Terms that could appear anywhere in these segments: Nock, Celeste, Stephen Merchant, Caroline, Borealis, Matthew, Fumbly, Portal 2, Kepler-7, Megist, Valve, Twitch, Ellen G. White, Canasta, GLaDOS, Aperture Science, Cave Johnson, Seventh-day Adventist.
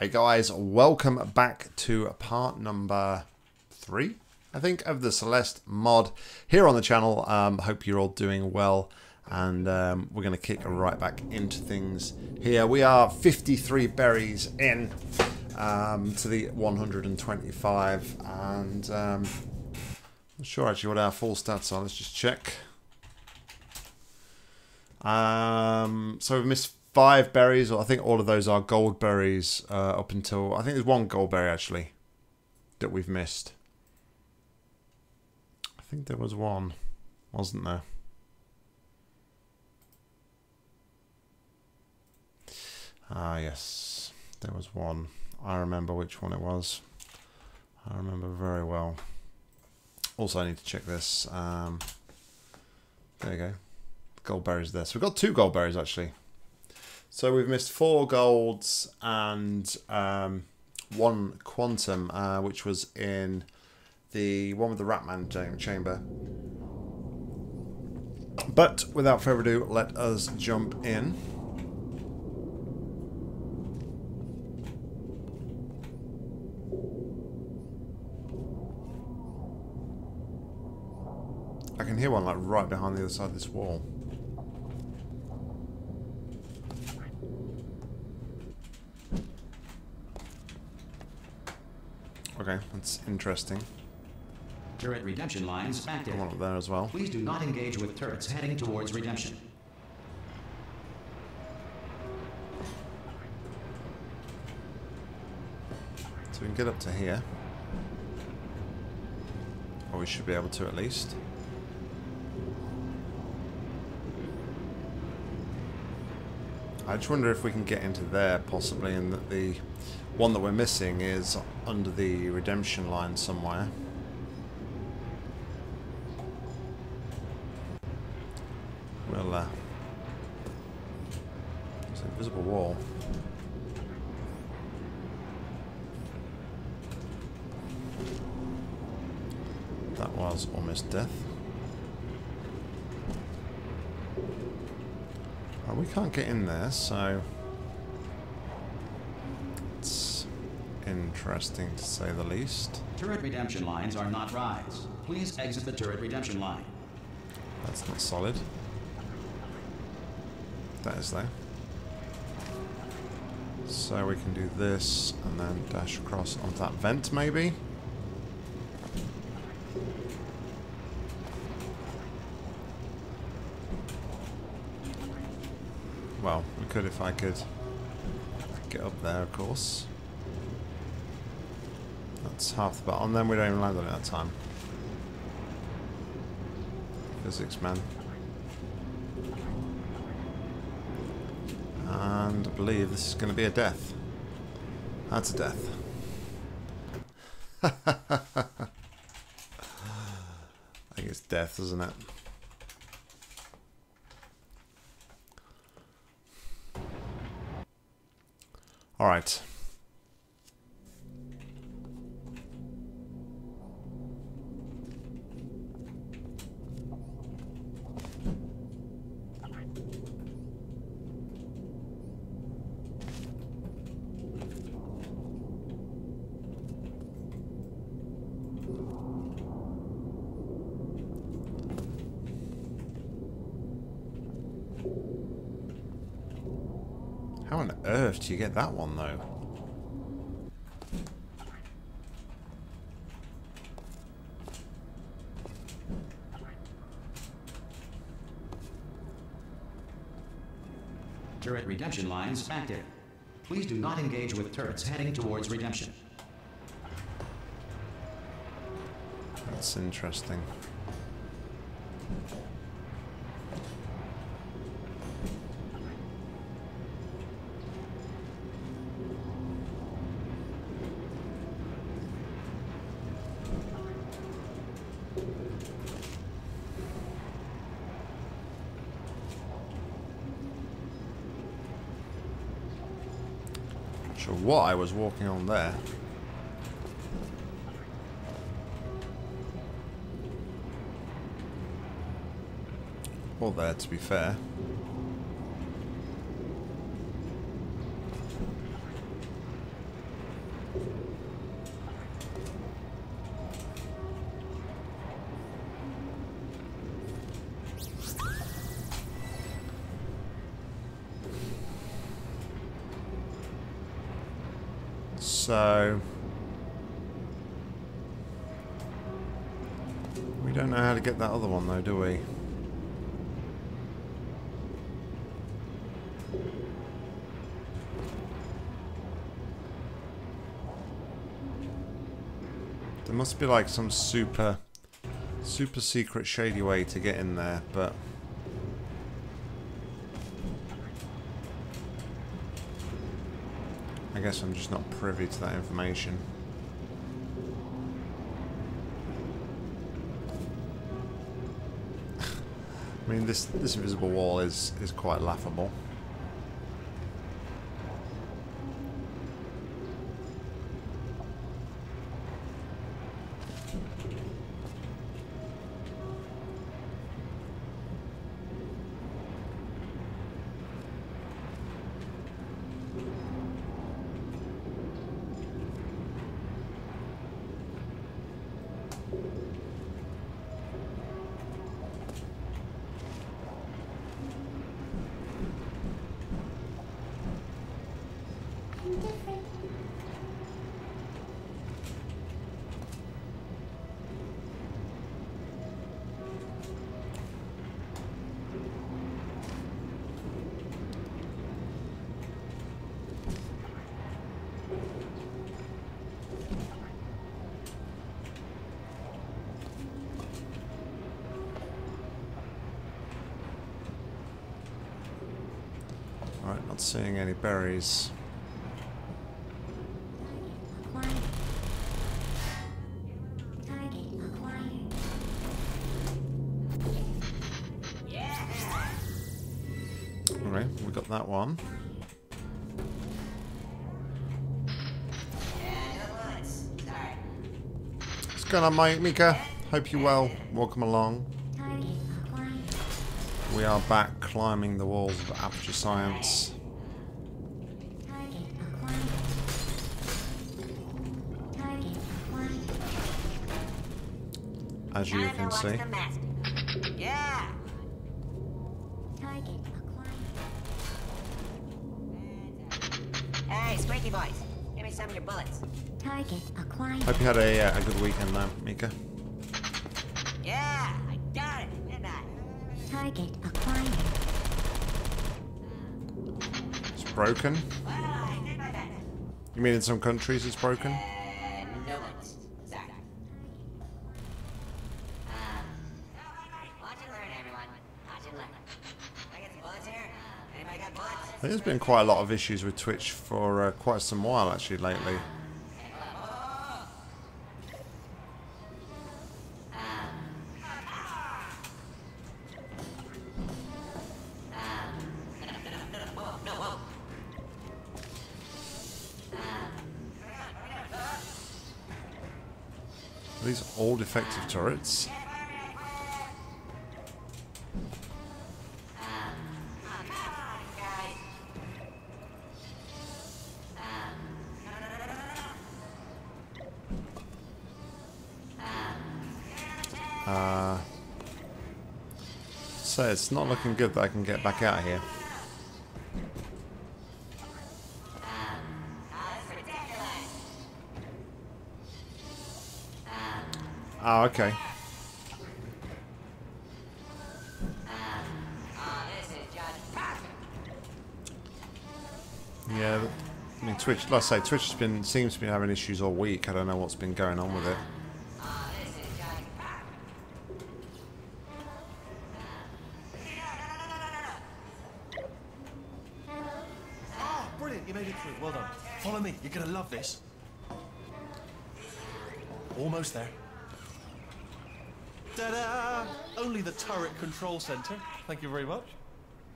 Hey guys, welcome back to part number 3, I think, of the Celeste mod here on the channel. Hope you're all doing well, and we're going to kick right back into things here. We are 53 berries in to the 125, and I'm not sure actually what our full stats are. Let's just check. So we've missed 5 berries, or I think all of those are gold berries up until, I think there's one gold berry actually that we've missed. I think there was one, wasn't there? Ah, yes, there was one. I remember which one it was. I remember very well. Also, I need to check this. There you go. Gold berries there. So we've got 2 gold berries actually. So we've missed 4 golds and 1 quantum, which was in the one with the Ratman chamber. But without further ado, let us jump in. I can hear one like right behind the other side of this wall. Okay, that's interesting. Turret redemption lines active. One up there as well. Please do not engage with turrets heading towards redemption. So we can get up to here. Or we should be able to at least. I just wonder if we can get into there possibly, and that the one that we're missing is under the redemption line somewhere. Well, it's an invisible wall. That was almost death. Well, we can't get in there, so... interesting to say the least. Turret redemption lines are not rides. Please exit the turret redemption line. That's not solid. That is there. So we can do this and then dash across onto that vent maybe. Well, we could if I could get up there, of course. That's half the battle, and then we don't even land on it that time. Physics, man. And I believe this is going to be a death. That's a death. I think it's death, isn't it? Alright. How on earth do you get that one, though? Turret redemption lines active. Please do not engage with turrets heading towards redemption. That's interesting. Sure what I was walking on there. Or there, to be fair. So we don't know how to get that other one though, do we? There must be like some super secret shady way to get in there, but I guess I'm just not privy to that information. I mean, this invisible wall is quite laughable. Seeing any berries. Alright, we got that one. What's going on, Mika? Hope you're well. Welcome along. We are back climbing the walls of Aperture Science. As you can see. Yeah. Hey, squeaky boys, give me some of your bullets. Target acquired. Hope you had a good weekend, though, Mika. Yeah, I got it, didn't I? Target acquired. It's broken. You mean in some countries it's broken? There's been quite a lot of issues with Twitch for quite some while, actually, lately. Are these all defective turrets? So it's not looking good that I can get back out of here. Oh, okay. Yeah, I mean, Twitch, like I say, Twitch has been, seems to be having issues all week. I don't know what's been going on with it. You're gonna love this. Almost there. Ta-da! Only the turret control center. Thank you very much.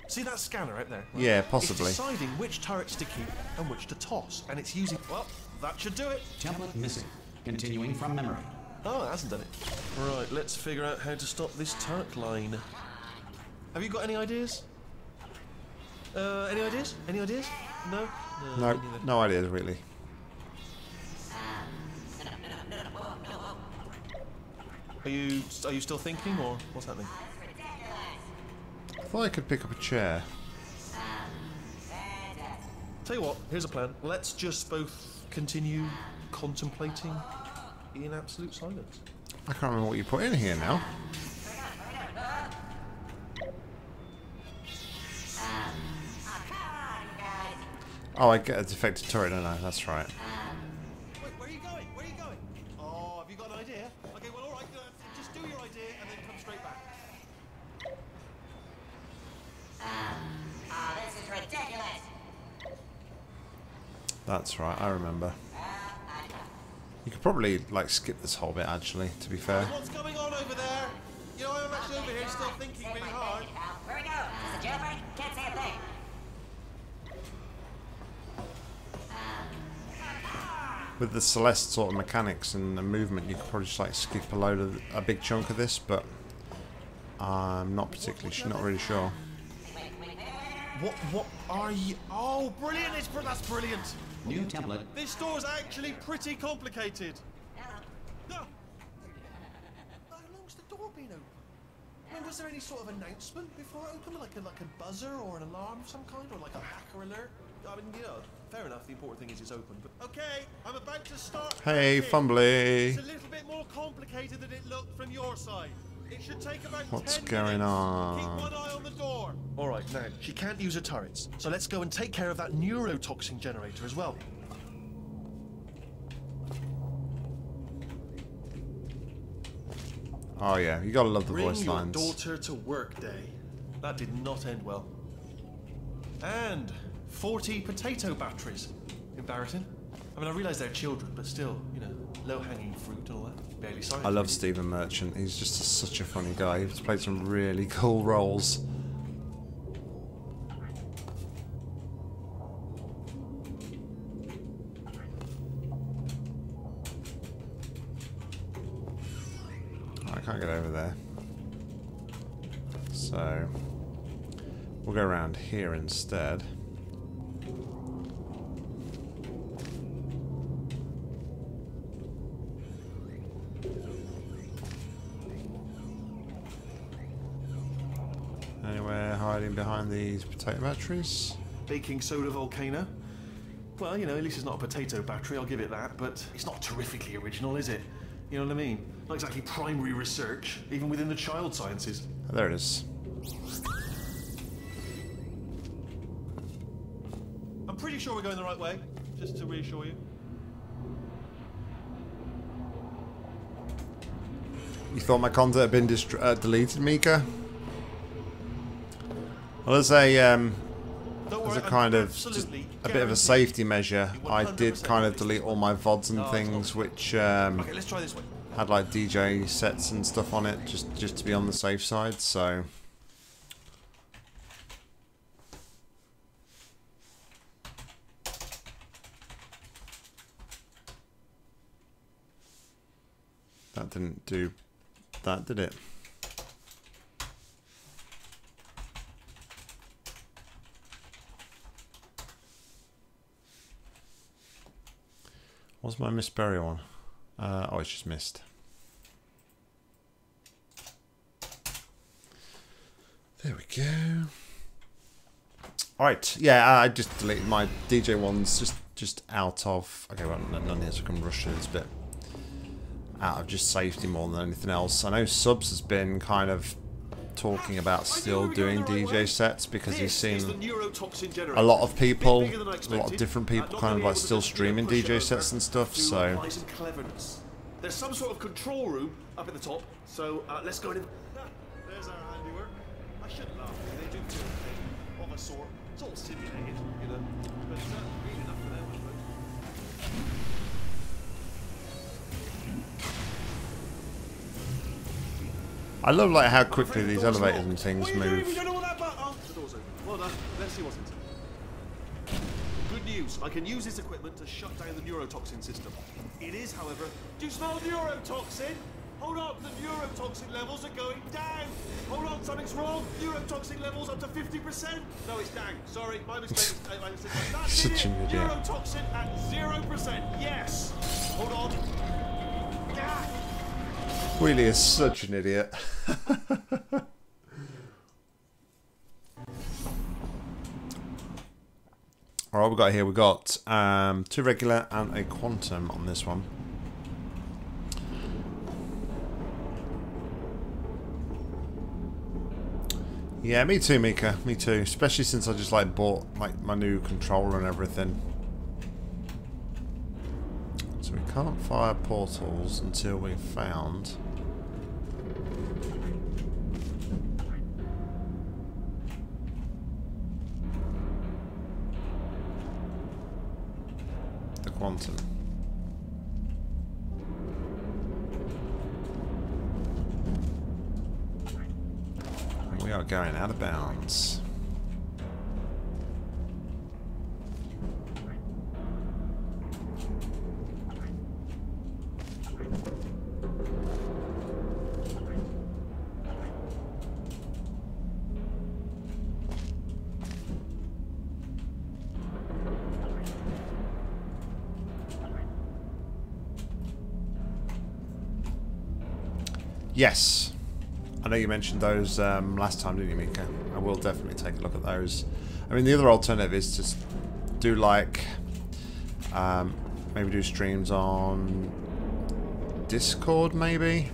See that scanner out there? Yeah, possibly. It's deciding which turrets to keep and which to toss, and it's using. Well, that should do it. Template missing. Continuing from memory. Oh, it hasn't done it. Right, let's figure out how to stop this turret line. Have you got any ideas? Any ideas? Any ideas? No. No ideas really. Are you still thinking, or what's happening? I thought I could pick up a chair. Tell you what, here's a plan. Let's just both continue contemplating in absolute silence. I can't remember what you put in here now. Oh, I get a defective turret, don't I? That's right. Wait, where are you going? Where are you going? Oh, have you got an idea? Okay, well, alright, just do your idea and then come straight back. Oh, this is ridiculous. That's right, I remember. You could probably, like, skip this whole bit, actually, to be fair. What's going on over there? You know, I'm actually over here still thinking really hard. Where we go? Is this a jailbreak? Can't say a thing. With the Celeste sort of mechanics and the movement, you could probably just, like, skip a load of, a big chunk of this, but I'm not particularly, not really sure. What are you? Oh, brilliant! That's brilliant! New template. This store's actually pretty complicated. No! How long's the door been open? I mean, was there any sort of announcement before it opened? Like a buzzer or an alarm of some kind? Or like a hacker alert? I mean, you know, fair enough, the important thing is it's open, but... Okay, I'm about to start... Hey, fumbly! It's a little bit more complicated than it looked from your side. It should take about 10 minutes. What's going on? Keep one eye on the door. All right, now she can't use her turrets, so let's go and take care of that neurotoxin generator as well. Oh yeah, you gotta love the voice lines. Bring your daughter to work day. That did not end well. And 40 potato batteries. Embarrassing. I mean, I realise they're children, but still, you know, low-hanging fruit and all that. Barely science. I love Stephen Merchant. He's just such a funny guy. He's played some really cool roles. Oh, I can't get over there. So, we'll go around here instead. Behind these potato batteries. Baking soda volcano. Well, you know, at least it's not a potato battery, I'll give it that, but it's not terrifically original, is it? You know what I mean? Not exactly primary research, even within the child sciences. Oh, there it is. I'm pretty sure we're going the right way, just to reassure you. You thought my content had been deleted, Mika? Well, as a kind of just a bit of a safety measure, I did kind of delete all my VODs and things which had like DJ sets and stuff on it, just to be on the safe side. So that didn't do that, did it? What's my Miss Berry one? Oh, it's just missed. There we go. Alright, yeah, I just deleted my DJ ones just out of... Okay, well, none here, so I can rush through this bit. Out of just safety more than anything else. I know Subs has been kind of talking about still doing DJ sets because he's seen a lot of people, a lot of different people kind of like still streaming DJ sets and stuff, so... There's some sort of control room up at the top, so let's go in. There's our handiwork. I shouldn't laugh, they do too, of a sort. It's all simulated, you know. But it's really enough for them, I suppose. I love like how quickly these elevators and things move. Well done. Let's see what's inside. Good news. I can use this equipment to shut down the neurotoxin system. It is, however, do you smell neurotoxin? Hold on, the neurotoxin levels are going down. Hold on, something's wrong. Neurotoxin levels up to 50%. No, it's down. Sorry, my mistake. That's it. Neurotoxin at 0%. Yes. Hold on. Gah. Wheelie is such an idiot. All right, we got here. We got two regular and a quantum on this one. Yeah, me too, Mika. Me too. Especially since I just like bought like my new controller and everything. So we can't fire portals until we've found. The quantum. We are going out of bounds. Yes. I know you mentioned those last time, didn't you, Mika? I will definitely take a look at those. I mean, the other alternative is just do like maybe do streams on Discord, maybe.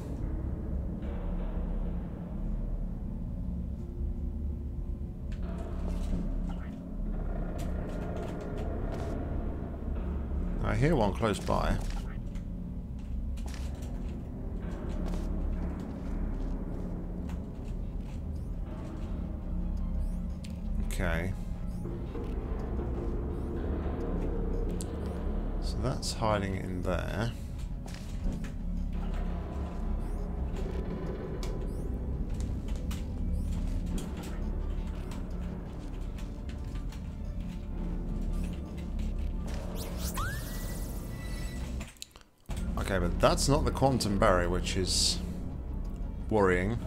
I hear one close by. Okay, so that's hiding in there. Okay, but that's not the quantum barrier, which is worrying.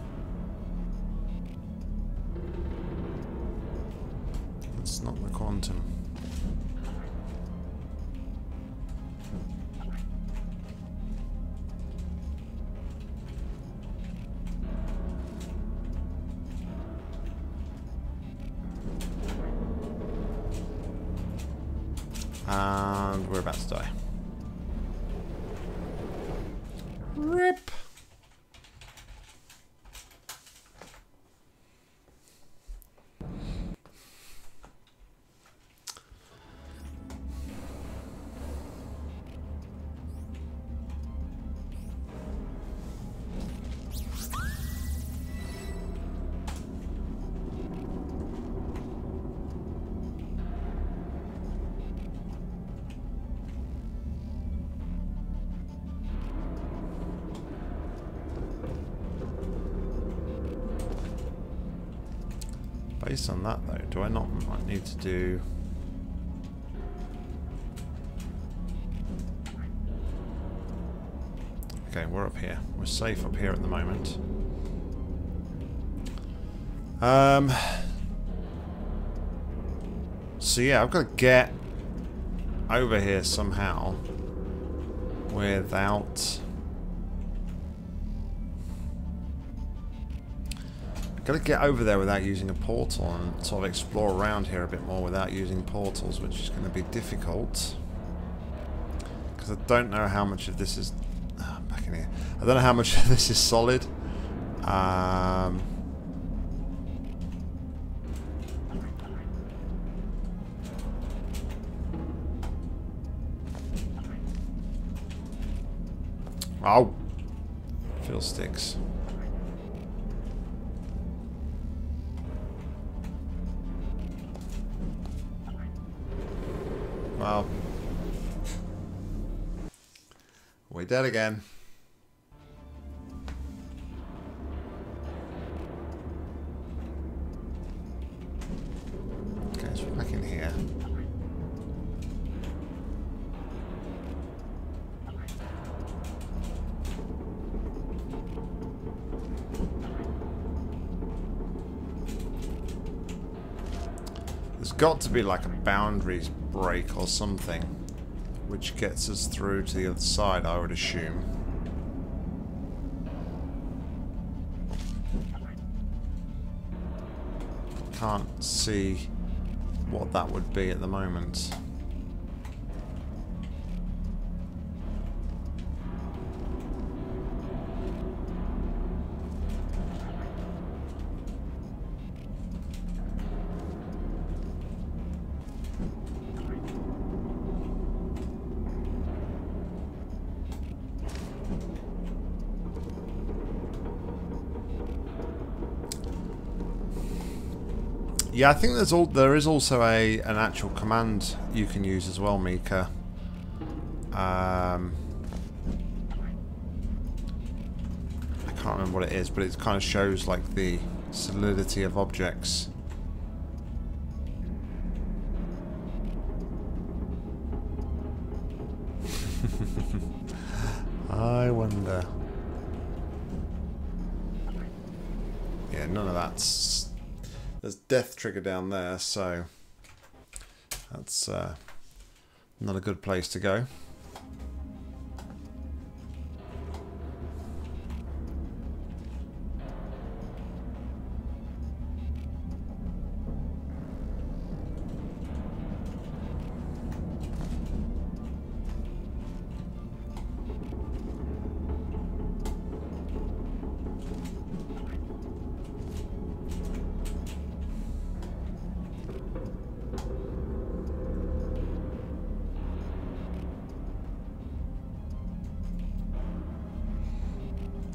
And we're about to die. RIP! Based on that though, do I not might need to do... Okay, we're up here. We're safe up here at the moment. So yeah, I've got to get over here somehow without... Gotta get over there without using a portal and sort of explore around here a bit more without using portals, which is going to be difficult. Because I don't know how much of this is... Oh, I'm back in here. I don't know how much of this is solid. Oh! Feel sticks. Well, we're dead again. Okay, so we're back in here. There's got to be like a boundaries break or something which gets us through to the other side, I would assume. Can't see what that would be at the moment. Yeah, I think there is also an actual command you can use as well, Mika. I can't remember what it is, but it kind of shows like the solidity of objects. I wonder. Yeah, none of that's. There's death trigger down there, so that's not a good place to go.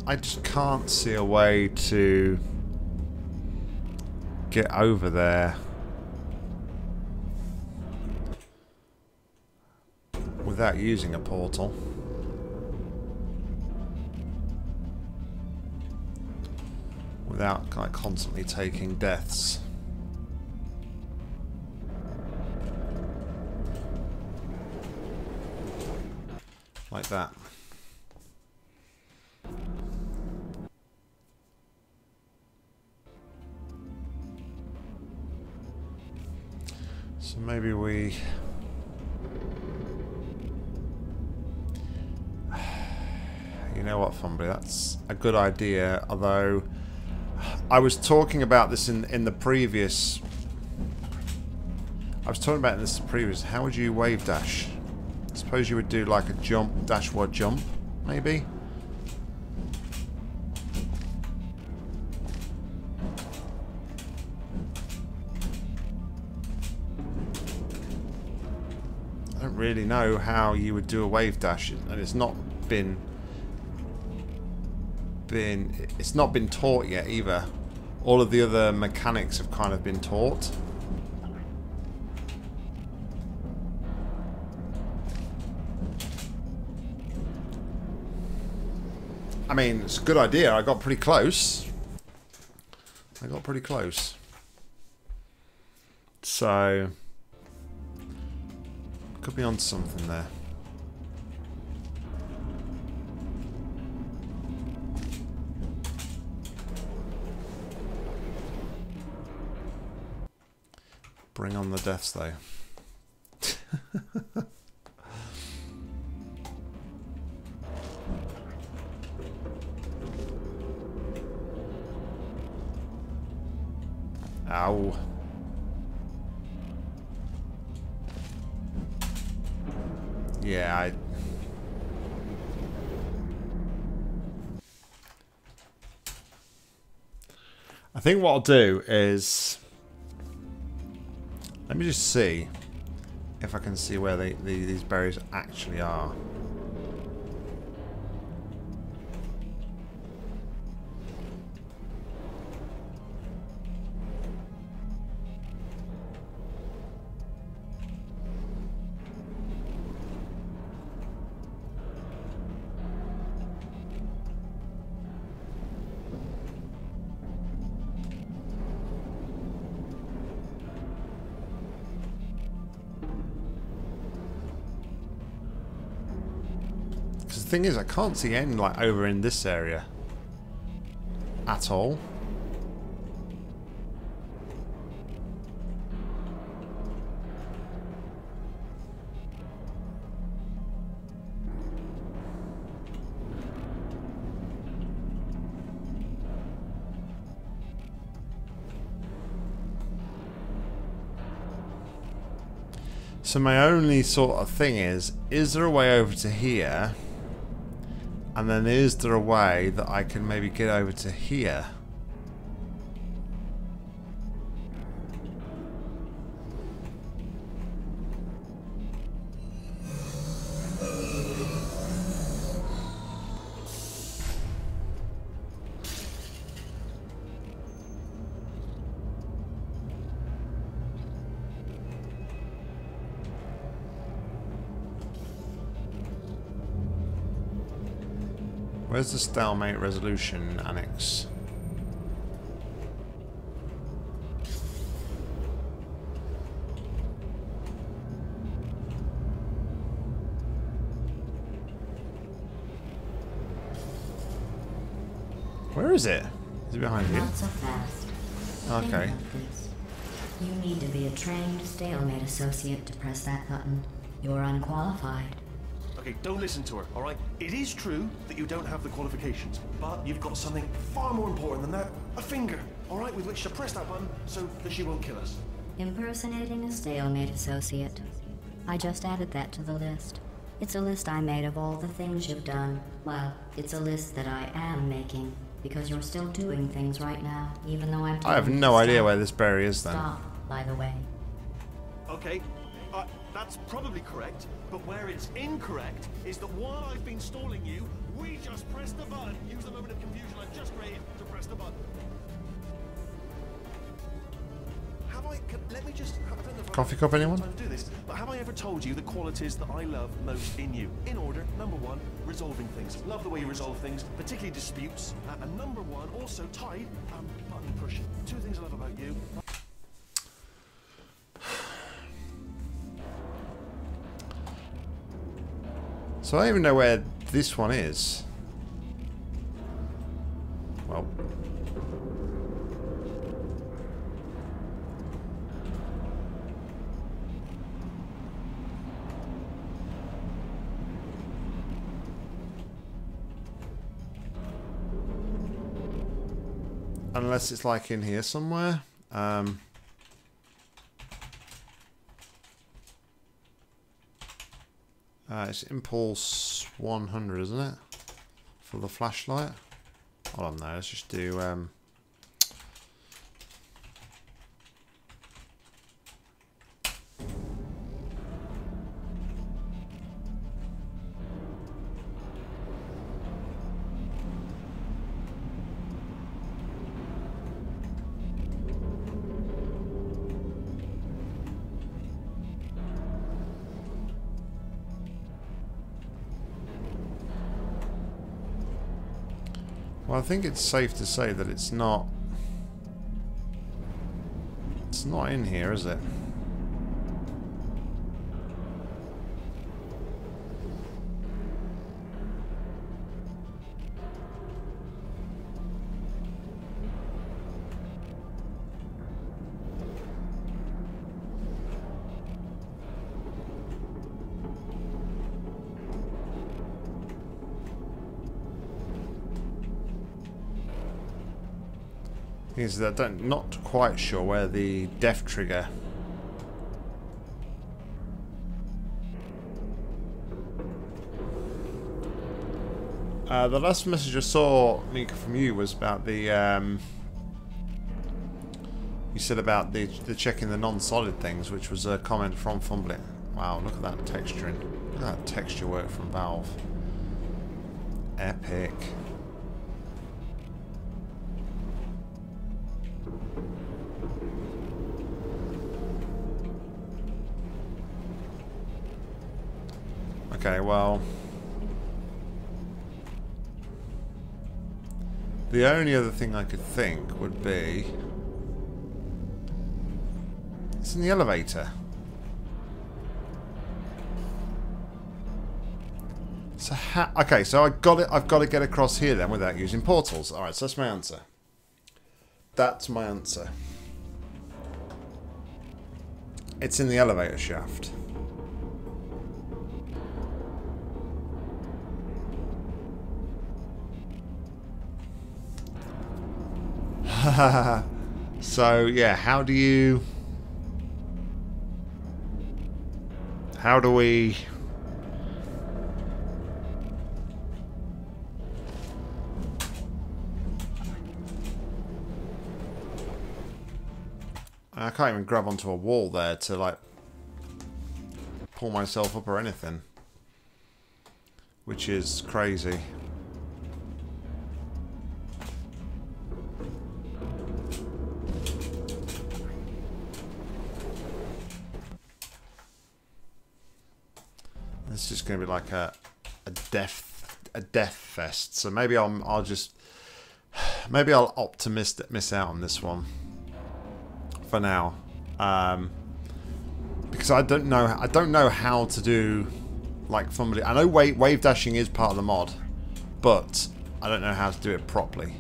I just can't see a way to get over there without using a portal. Without like constantly taking deaths. Like that. Maybe we... You know what, Fumbly, that's a good idea, although I was talking about this in the previous... How would you wave dash? I suppose you would do like a jump, dashward jump, maybe? Really know how you would do a wave dash, and it's not been taught yet either. All of the other mechanics have kind of been taught. I mean, it's a good idea. I got pretty close. So. Could be on something there. Bring on the deaths, though. Ow. Yeah, I think what I'll do is... Let me just see if I can see where these berries actually are. Thing is, I can't see any like over in this area at all. So my only sort of thing is there a way over to here? And then is there a way that I can maybe get over to here? Where's the stalemate resolution annex? Where is it? Is it behind you? Not so fast. Okay. You need to be a trained stalemate associate to press that button. You're unqualified. Okay, don't listen to her, all right? It is true that you don't have the qualifications, but you've got something far more important than that. A finger, all right, with which to press that button so that she won't kill us. Impersonating a stalemate associate. I just added that to the list. It's a list I made of all the things you've done. Well, it's a list that I am making, because you're still doing things right now, even though I have no idea where this berry is, then. Stop, by the way. Okay. That's probably correct, but where it's incorrect is that while I've been stalling you, we just pressed the button. Use the moment of confusion I've just created to press the button. Have I? Let me just. I don't know if coffee cup, anyone? To do this, but have I ever told you the qualities that I love most in you? In order, number one, resolving things. Love the way you resolve things, particularly disputes. And number one, also tied, button pushing. Two things I love about you. So I don't even know where this one is. Well. Unless it's like in here somewhere. It's impulse 100, isn't it? For the flashlight. Hold on now, let's just do I think it's safe to say that it's not in here, is it? Is that I'm not quite sure where the death trigger the last message I saw, Nika, from you was about the you said about the checking the non-solid things, which was a comment from Fumbling. Wow, look at that texturing, look at that texture work from Valve. Epic. Okay, well, the only other thing I could think would be it's in the elevator. So okay, so I got it. I've got to get across here then without using portals. All right, so that's my answer. That's my answer. It's in the elevator shaft. So yeah, how do you How do we... I can't even grab onto a wall there to, like, pull myself up or anything. Which is crazy. It's just going to be like a death fest. So maybe I'll optimistic miss out on this one for now, because I don't know how to do like somebody. I know wave dashing is part of the mod, but I don't know how to do it properly.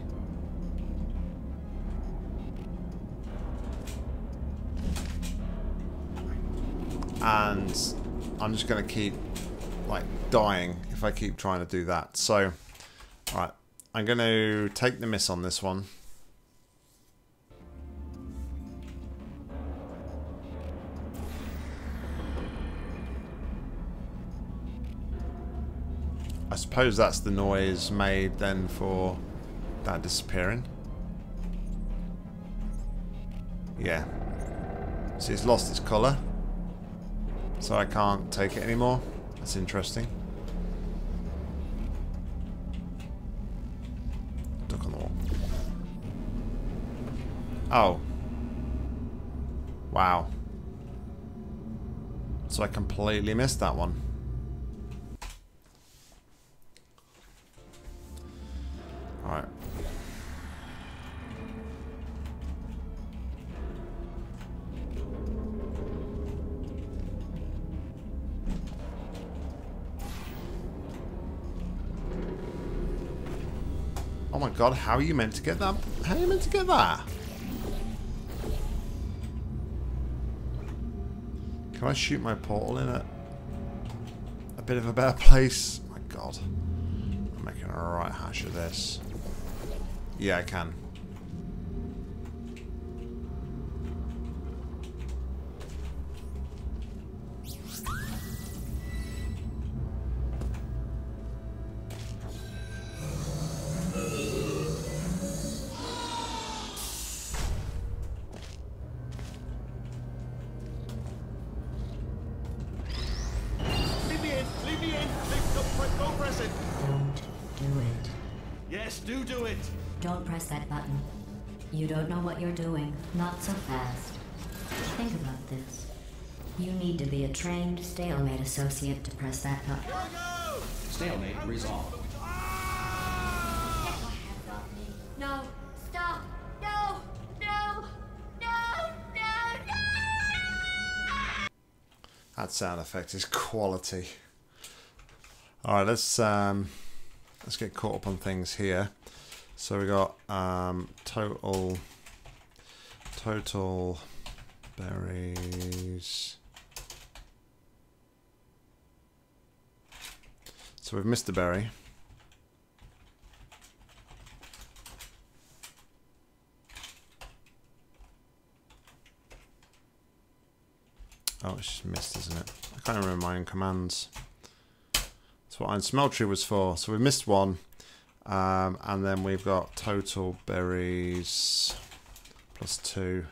And I'm just going to keep like dying if I keep trying to do that. So, alright, I'm going to take the miss on this one. I suppose that's the noise made then for that disappearing. Yeah. See, it's lost its colour. So I can't take it anymore. That's interesting. Duck on the wall. Oh. Wow. So I completely missed that one. Alright. Oh my god, how are you meant to get that? How are you meant to get that? Can I shoot my portal in a bit of a better place? Oh my god. I'm making a right hash of this. Yeah, I can. You're doing not so fast. Think about this. You need to be a trained stalemate associate to press that button. Stalemate resolved. No, stop! No, no, no, no, no! That sound effect is quality. All right, let's get caught up on things here. So we got total berries. So we've missed the berry. Oh, it's just missed, isn't it? I can't remember my own commands. That's what Iron Smeltery was for. So we missed one. And then we've got total berries plus 2,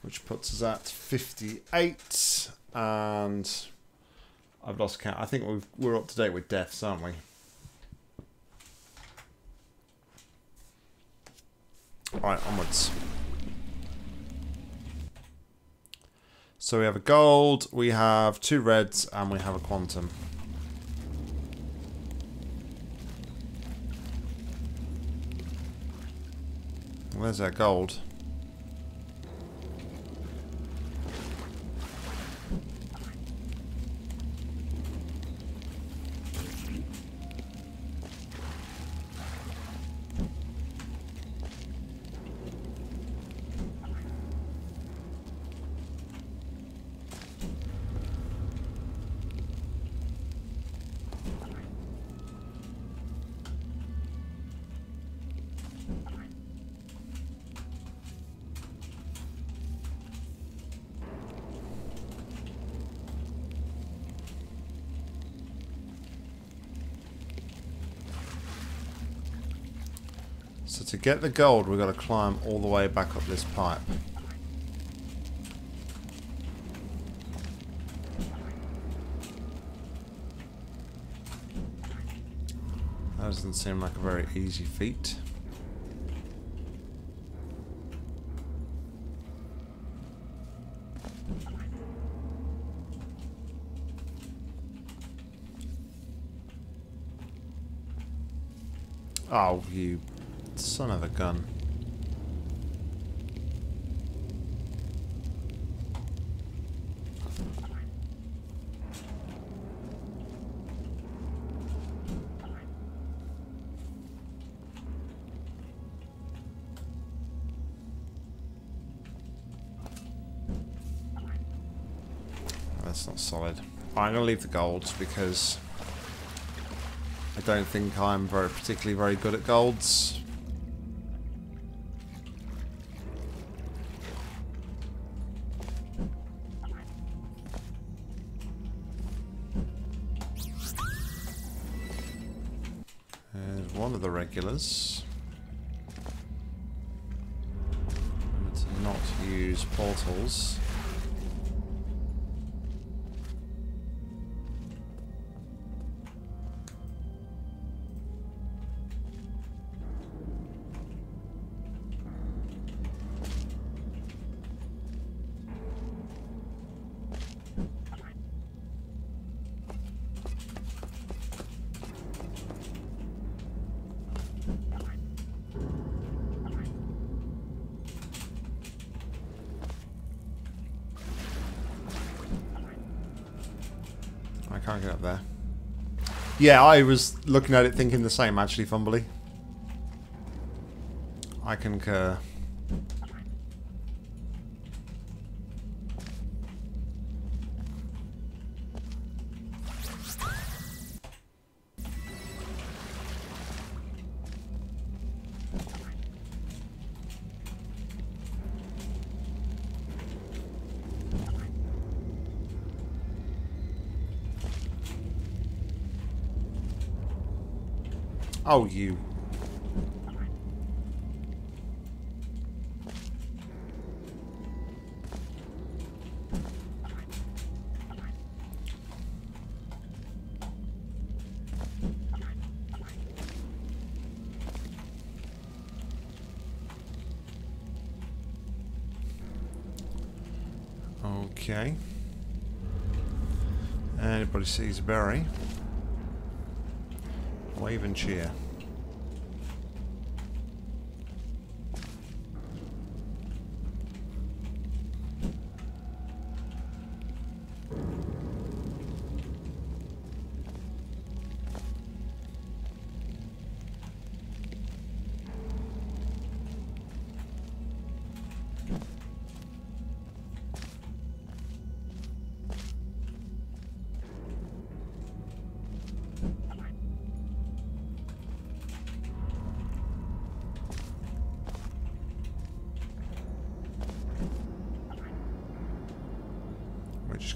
which puts us at 58, and I've lost count. I think we're up to date with deaths, aren't we? Alright, onwards. So we have a gold, we have 2 reds, and we have a quantum. Where's our gold? So to get the gold, we've got to climb all the way back up this pipe. That doesn't seem like a very easy feat. Oh, you son of a gun. That's not solid. I'm gonna leave the golds because I don't think I'm particularly very good at golds. There's one of the regulars. Let's not use portals. Can't get up there. Yeah, I was looking at it thinking the same, actually, Fumbly. I concur. Oh, you. Okay. Anybody sees Barry? Wave and cheer.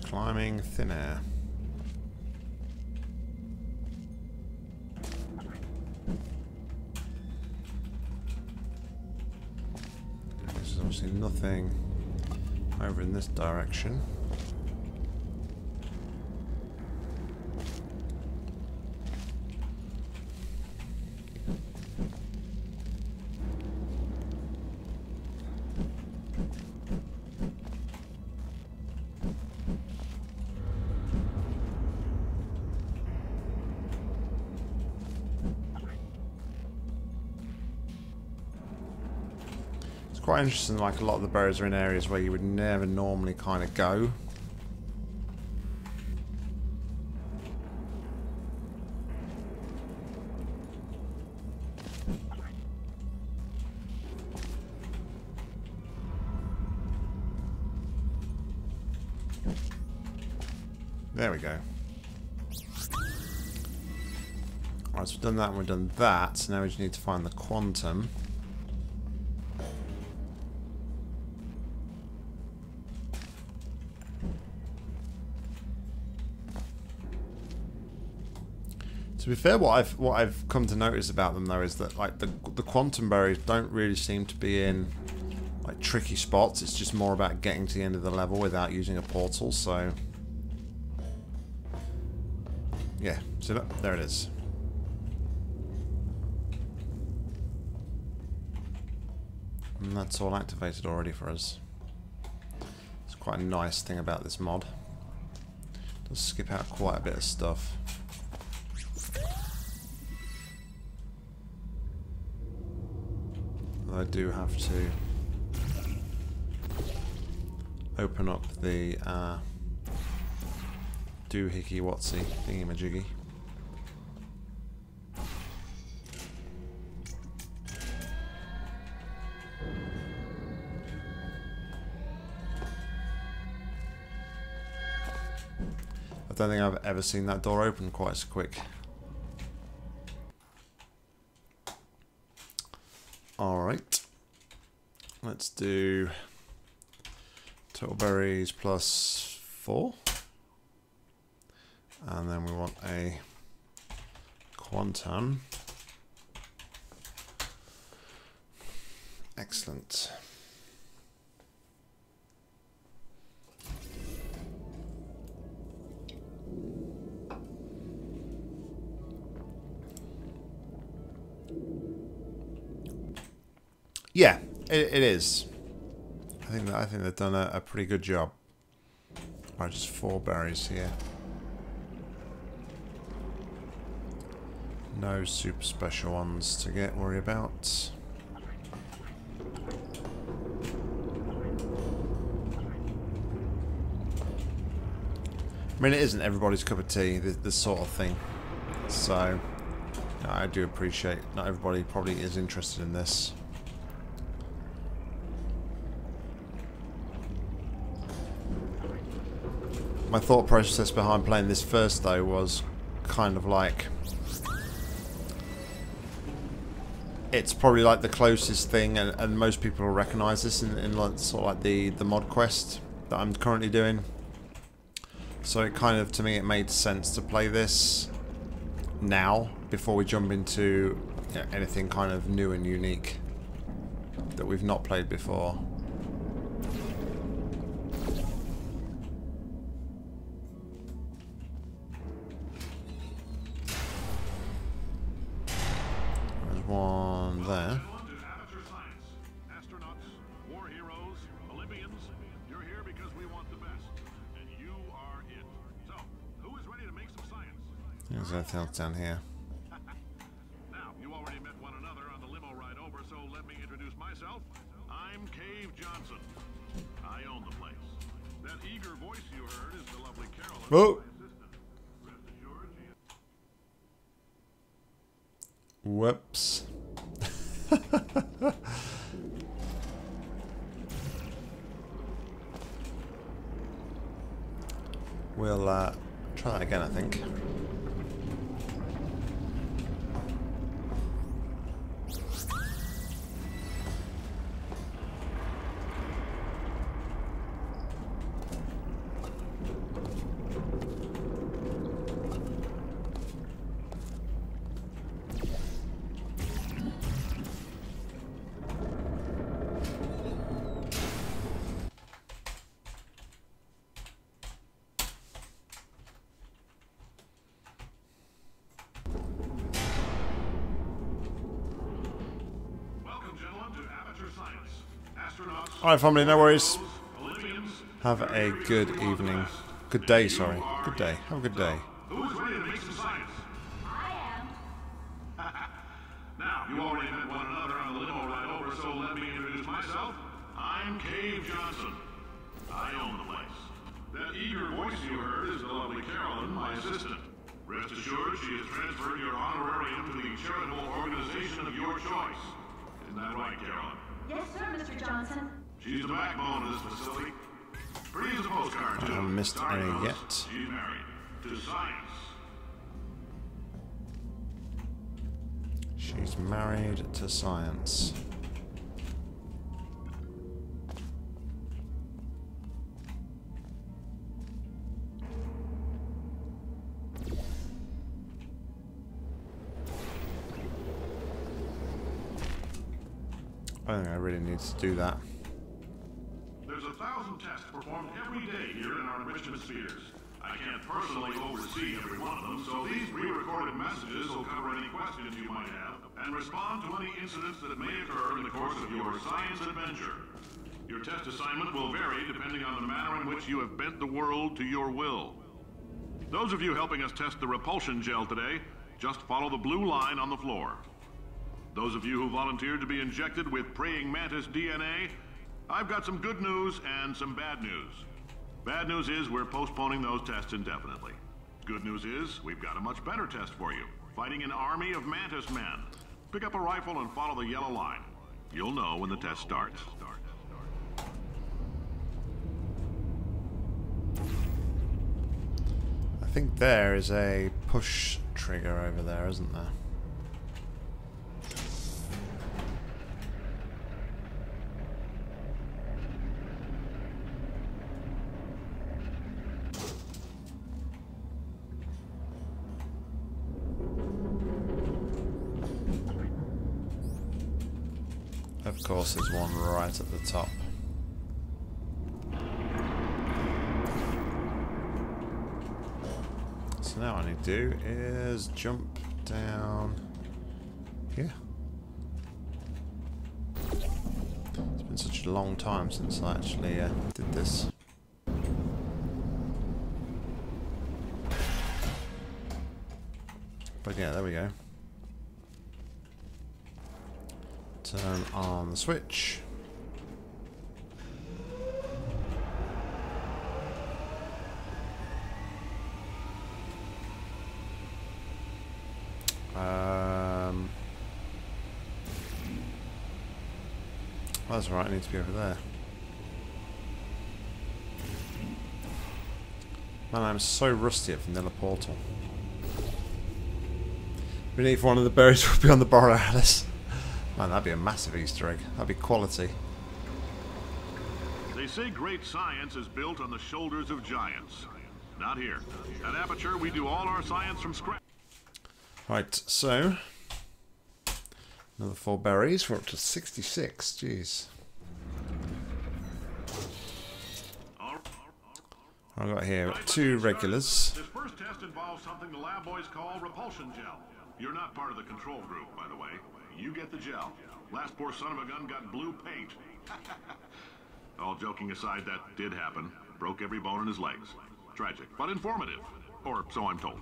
Climbing thin air. There's obviously nothing over in this direction. Quite interesting, like a lot of the berries are in areas where you would never normally kind of go. There we go. Alright, so we've done that and we've done that, so now we just need to find the quantum. To be fair, what I've come to notice about them though is that like the quantum berries don't really seem to be in like tricky spots. It's just more about getting to the end of the level without using a portal. So yeah, so that, there it is. And that's all activated already for us. It's quite a nice thing about this mod. It does skip out quite a bit of stuff. I do have to open up the doohickey watsy thingamajiggy. I don't think I've ever seen that door open quite as quick. Alright, let's do total berries plus 4, and then we want a quantum. Excellent. Yeah, it is. I think they've done a pretty good job. Right, just 4 berries here. No super special ones to get worried about. I mean, it isn't everybody's cup of tea, this sort of thing. So, no, I do appreciate not everybody probably is interested in this. My thought process behind playing this first, though, was kind of like... It's probably like the closest thing, and most people will recognise this in like, sort of like the mod quest that I'm currently doing. So it kind of, to me, it made sense to play this now, before we jump into anything kind of new and unique that we've not played before. One there. Aperture Science. Astronauts, war heroes, Olympians, you're here because we want the best, and you are it. So, who is ready to make some science? There's nothing else down here. Now, you already met one another on the limo ride over, so let me introduce myself. I'm Cave Johnson. I own the place. That eager voice you heard is the lovely Caroline. Oh. Whoops. We'll try that again, I think. Alright family, no worries. Have a good evening. Good day, sorry. Good day. Have a good day. Who's ready to make some science? I am. Now, you already met one another on the limo right over, so let me introduce myself. I'm Cave Johnson. I own the place. That eager voice you heard is the lovely Caroline, my assistant. Rest assured, she has transferred your honorarium to the charitable organization of your choice. Isn't that right, Caroline? Yes, sir, Mr. Johnson. She's the backbone of this facility. Pretty as a postcard, too. I haven't missed any yet. She's married to science. She's married to science. I don't think I really need to do that. There's 1,000 tests performed every day here in our enrichment spheres. I can't personally oversee every one of them, so these re-recorded messages will cover any questions you might have and respond to any incidents that may occur in the course of your science adventure. Your test assignment will vary depending on the manner in which you have bent the world to your will. Those of you helping us test the repulsion gel today, just follow the blue line on the floor. Those of you who volunteered to be injected with praying mantis DNA, I've got some good news and some bad news. Bad news is we're postponing those tests indefinitely. Good news is we've got a much better test for you, fighting an army of mantis men. Pick up a rifle and follow the yellow line. You'll know when the test starts. I think there is a push trigger over there, isn't there? Of course, there's one right at the top. So now what I need to do is jump down here. It's been such a long time since I actually did this. But yeah, there we go. Turn on the switch. That's right, I need to be over there. Man, I'm so rusty at Vanilla Portal. Beneath one of the berries will be on the Borealis. Man, that'd be a massive Easter egg. That'd be quality. They say great science is built on the shoulders of giants. Not here. At Aperture, we do all our science from scratch. Right, so... another 4 berries. We're up to 66. Jeez. I've got here 2 regulars. This first test involves something the lab boys call repulsion gel. You're not part of the control group, by the way. You get the gel. Last poor son of a gun got blue paint. All joking aside, that did happen. Broke every bone in his legs. Tragic, but informative. Or so I'm told.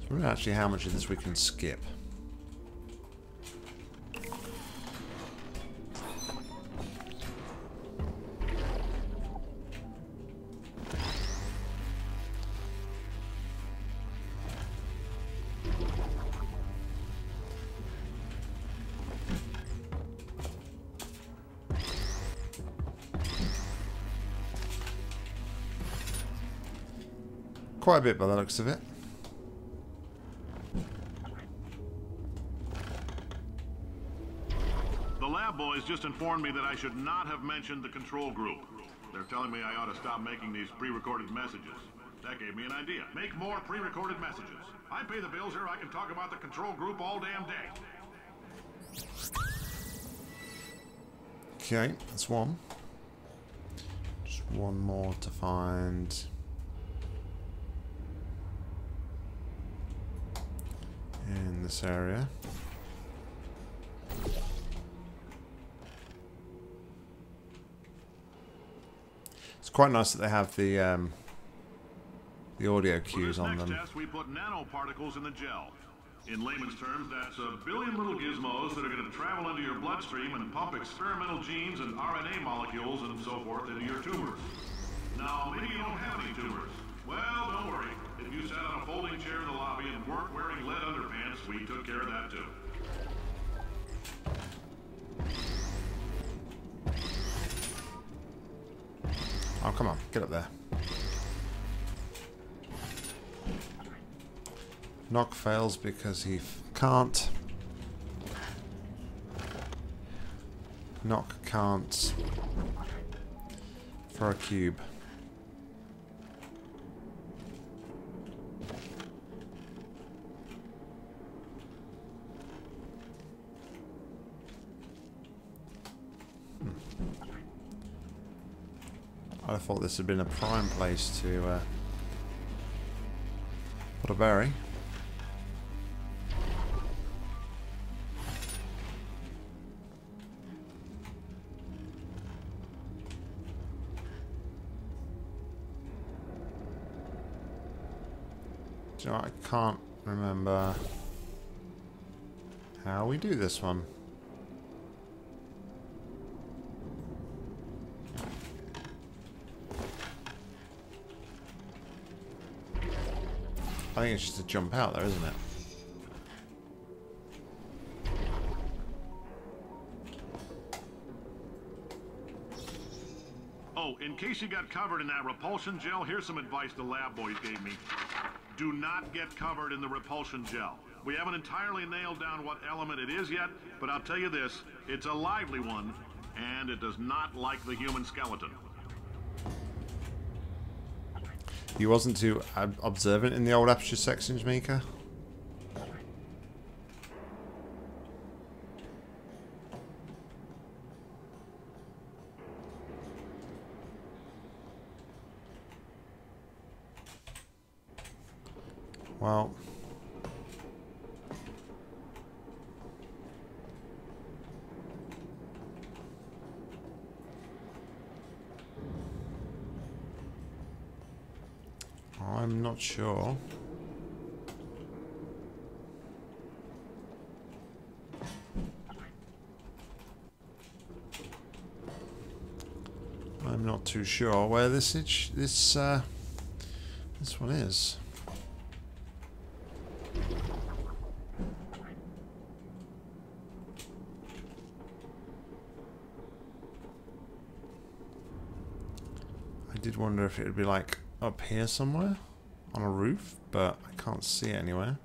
So I wonder actually how much of this we can skip. Quite a bit by the looks of it. The lab boys just informed me that I should not have mentioned the control group. They're telling me I ought to stop making these pre-recorded messages. That gave me an idea. Make more pre-recorded messages. I pay the bills here, I can talk about the control group all damn day. Okay, that's one. Just one more to find. In this area. It's quite nice that they have the audio cues on them. For this next test, we put nanoparticles in the gel. In layman's terms, that's a billion little gizmos that are going to travel into your bloodstream and pump experimental genes and RNA molecules and so forth into your tumors. Now, maybe you don't have any tumors. Well, don't worry. If you sat on a folding chair in the lobby and weren't wearing lead underpants, we took care of that too. Oh, come on. Get up there. Knock fails because he can't. Knock can't for a cube. I thought this had been a prime place to put a berry. Do you know what? I can't remember how we do this one. I think it's just to jump out there, isn't it? Oh, in case you got covered in that repulsion gel, here's some advice the lab boys gave me. Do not get covered in the repulsion gel. We haven't entirely nailed down what element it is yet, but I'll tell you this, it's a lively one, and it does not like the human skeleton. You wasn't too observant in the old Aperture sections, Mika. Well, I'm not sure. I'm not too sure where this one is. I did wonder if it would be like up here somewhere. On a roof, but I can't see it anywhere.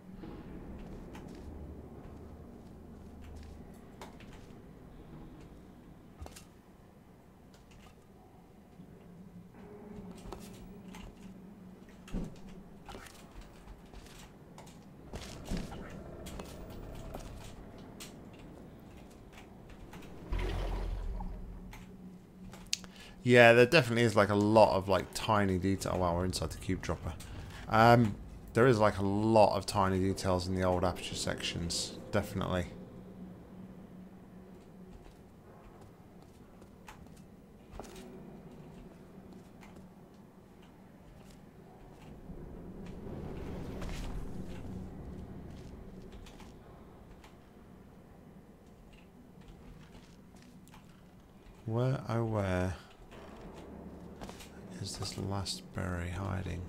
Yeah, there definitely is like a lot of like tiny detail. Oh, wow, we're inside the cube dropper. There is like a lot of tiny details in the old Aperture sections, definitely. Where, oh where is this last berry hiding?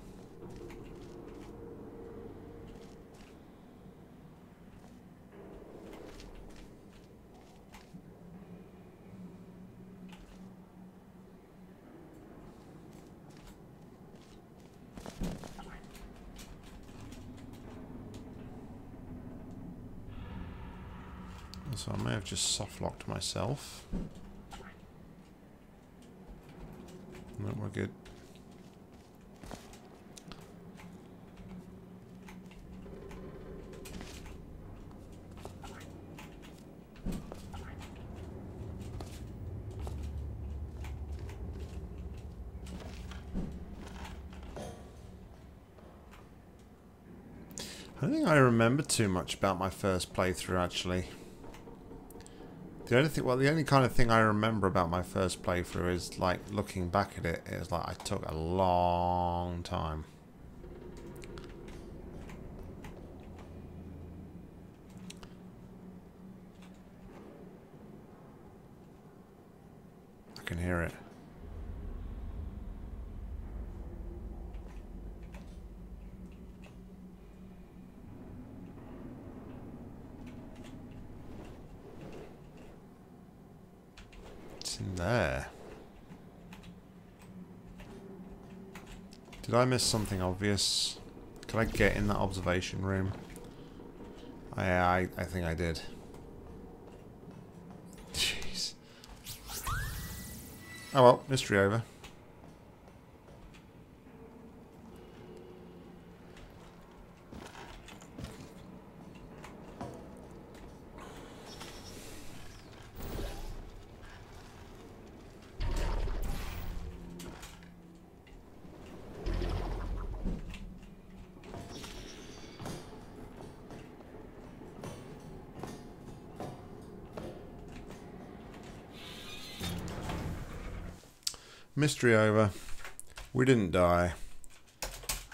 So I may have just soft-locked myself. No, we're good. I don't think I remember too much about my first playthrough, actually. The only thing, well, the only kind of thing I remember about my first playthrough is like looking back at it. It was like I took a long time. I can hear it. There. Did I miss something obvious? Could I get in that observation room? I think I did. Jeez. Oh well, mystery over. Mystery over. We didn't die.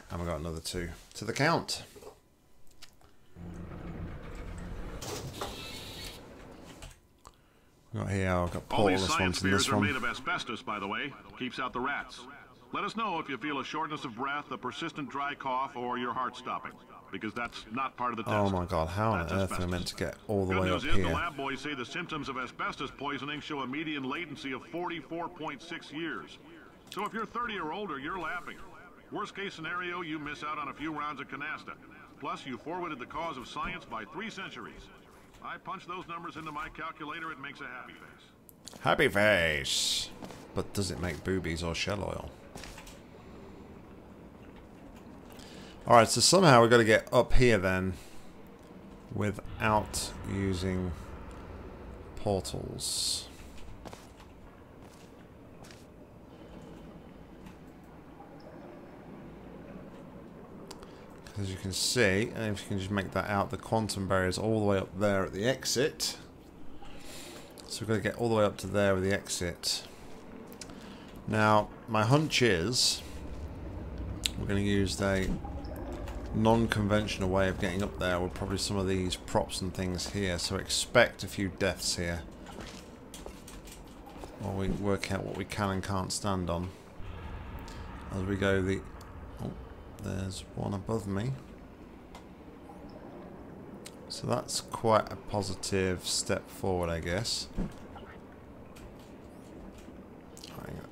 And we got another two to the count. We got here. I've got Portal, this one, and this one. All these science beers are made of asbestos, by the way. Keeps out the rats. Let us know if you feel a shortness of breath, a persistent dry cough, or your heart stopping, because that's not part of the test. Oh my god, how on earth am I meant to get all the way up here? Good news is the lab boys say the symptoms of asbestos poisoning show a median latency of 44.6 years. So if you're 30 or older, you're laughing. Worst case scenario, you miss out on a few rounds of canasta. Plus, you forwarded the cause of science by 3 centuries. I punch those numbers into my calculator, it makes a happy face. Happy face! But does it make boobies or shell oil? Alright, so somehow we've got to get up here then without using portals. As you can see, and if you can just make that out, the quantum barrier is all the way up there at the exit. So we've got to get all the way up to there with the exit. Now, my hunch is we're going to use a non-conventional way of getting up there with probably some of these props and things here, so expect a few deaths here while we work out what we can and can't stand on as we go. The oh, there's one above me, so that's quite a positive step forward, I guess.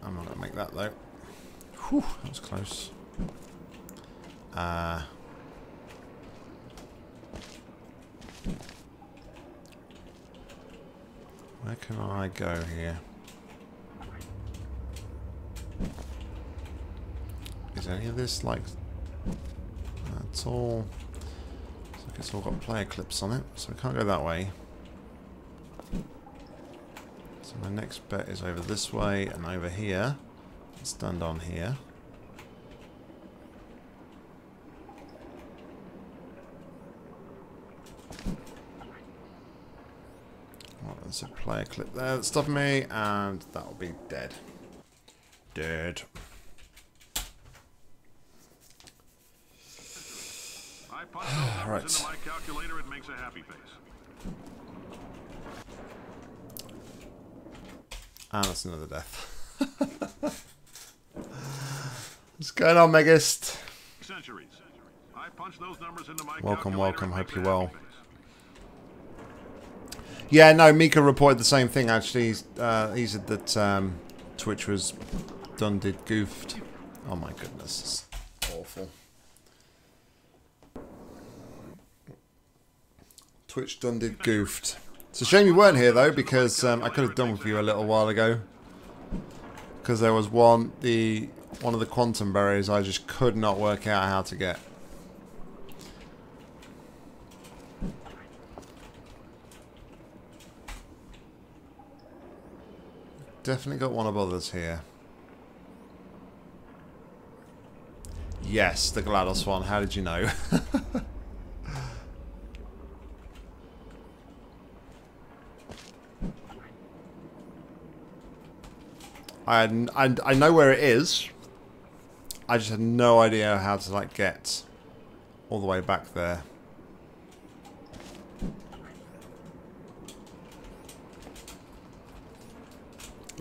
I'm not gonna make that though. Whew, that was close. Where can I go here? Is any of this like... That's all... It's like it's all got player clips on it, so we can't go that way. So my next bet is over this way and over here. Let's stand on here. There's a player clip there that's stopping me, and that'll be dead. Dead. Right. And that's another death. What's going on, Megist? Welcome, welcome. Hope you're well. Yeah, no, Mika reported the same thing, actually. He said that Twitch was goofed. Oh my goodness, it's awful. Twitch goofed. It's a shame you weren't here, though, because I could have done with you a little while ago. Because there was one of the quantum barriers I just could not work out how to get. Definitely got one above us here. Yes, the GLaDOS one. How did you know? I know where it is. I just had no idea how to like get all the way back there.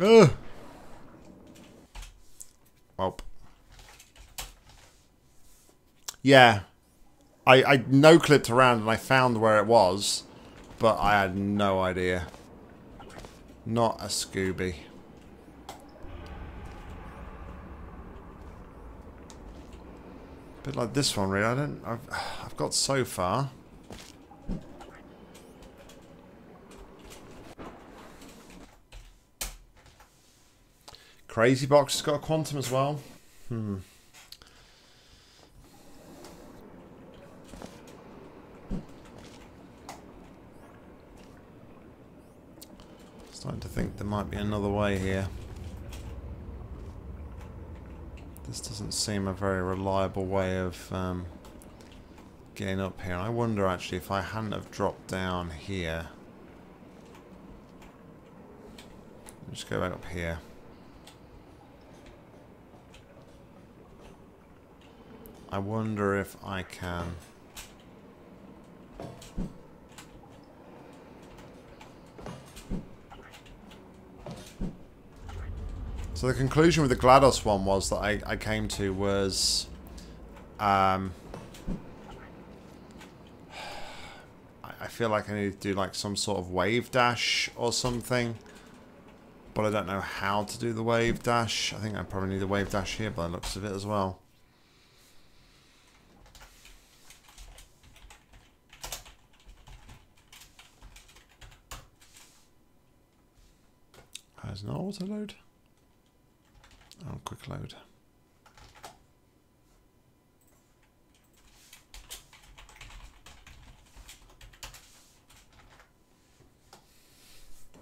Ugh. Well, yeah, I no clipped around and I found where it was, but I had no idea. Not a Scooby. Bit like this one, really. I've got so far. Crazy Box has got a quantum as well. Hmm. Starting to think there might be another way here. This doesn't seem a very reliable way of getting up here. I wonder actually if I hadn't have dropped down here. Just go back up here. I wonder if I can... So the conclusion with the GLaDOS one was that I came to was... I feel like I need to do like some sort of wave dash or something. But I don't know how to do the wave dash. I think I probably need a wave dash here by the looks of it as well. There's no auto load. Oh, quick load.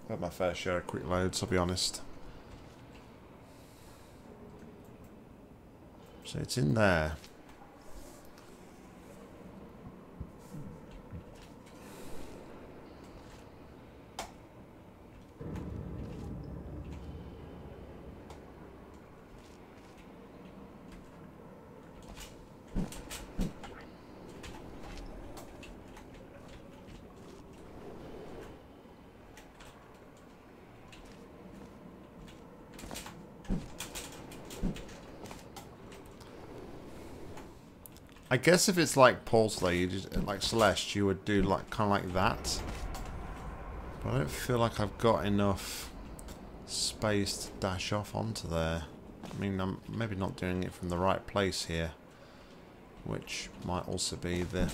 I've had my fair share of quick loads, I'll be honest. So it's in there. I guess if it's like Portal, you just, like Celeste, you would do like kind of like that. But I don't feel like I've got enough space to dash off onto there. I mean, I'm maybe not doing it from the right place here, which might also be the...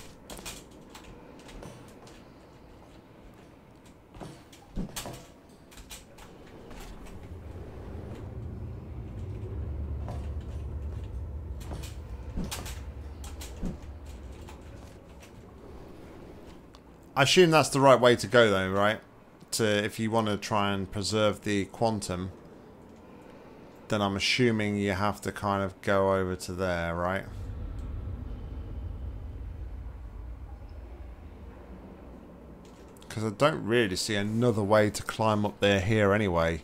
I assume that's the right way to go though, right? To, if you want to try and preserve the quantum, then I'm assuming you have to kind of go over to there, right? Because I don't really see another way to climb up there here anyway.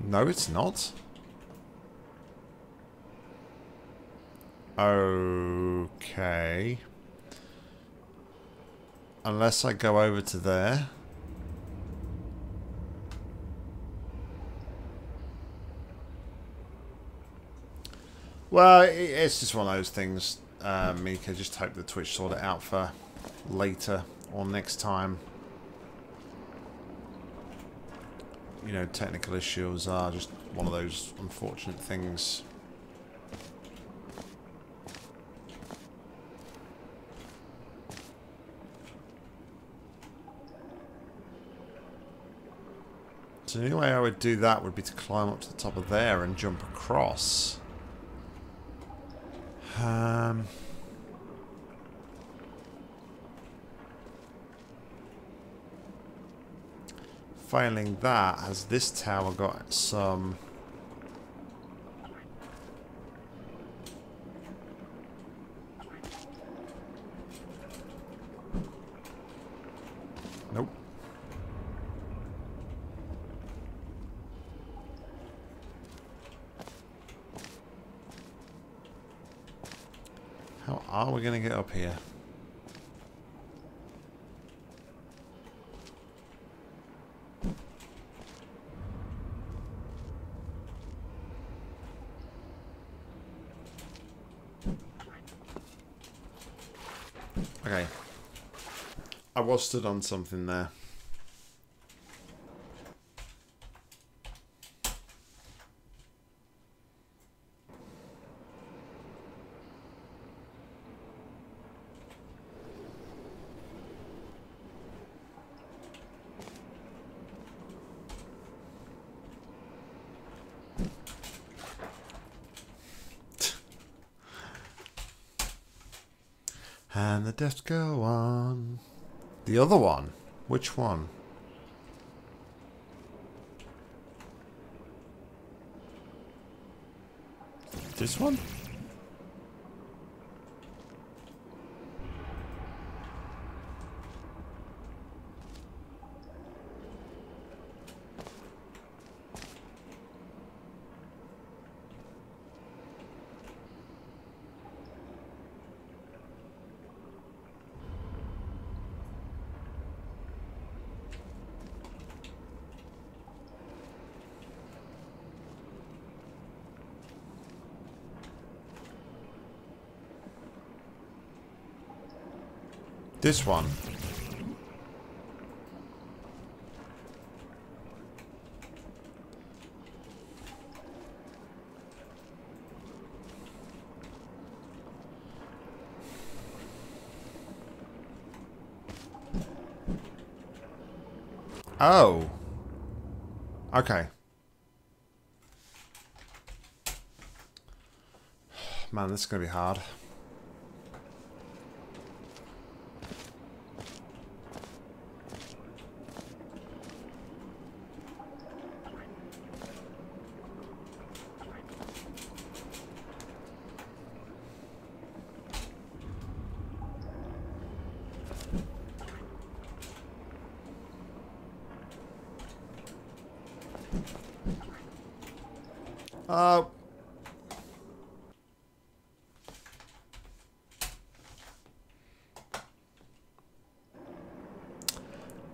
No, it's not. Okay. Unless I go over to there. Well, it's just one of those things, Mika. Just hope the Twitch sort it out for later or next time. You know, technical issues are just one of those unfortunate things. So the only way I would do that would be to climb up to the top of there and jump across. Failing that, has this tower got some... How are we going to get up here? Okay. I was stood on something there. And the deaths go on. The other one? Which one? This one? This one. Oh. Okay. Man, this is going to be hard.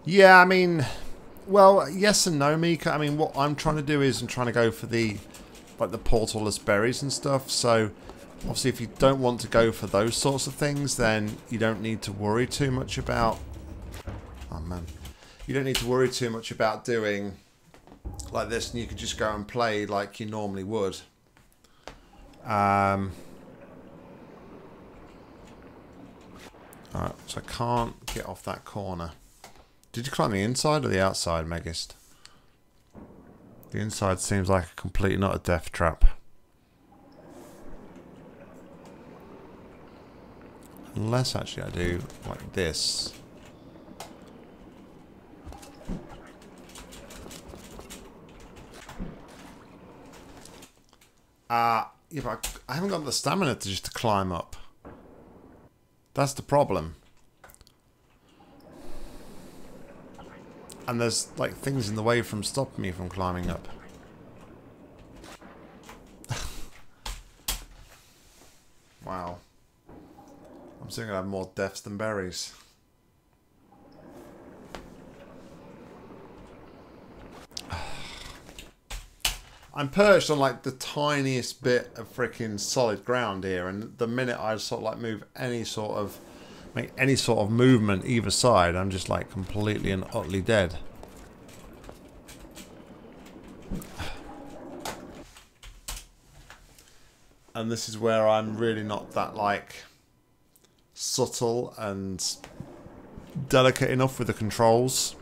Yeah, I mean, well, yes and no, Mika. I mean, what I'm trying to do is I'm trying to go for the, like, the portalless berries and stuff. So, obviously, if you don't want to go for those sorts of things, then you don't need to worry too much about... Oh, man. You don't need to worry too much about doing like this, and you could just go and play like you normally would. Alright, so I can't get off that corner. Did you climb the inside or the outside, Megist? The inside seems like a complete, not a death trap. Unless, actually, I do like this. If I haven't got the stamina to just to climb up. That's the problem. And there's, like, things in the way from stopping me from climbing up. Wow. I'm soon going to have more deaths than berries. I'm perched on, like, the tiniest bit of freaking solid ground here. And the minute I sort of, like, move any sort of... make any sort of movement either side, I'm just like completely and utterly dead. And this is where I'm really not that like subtle and delicate enough with the controls.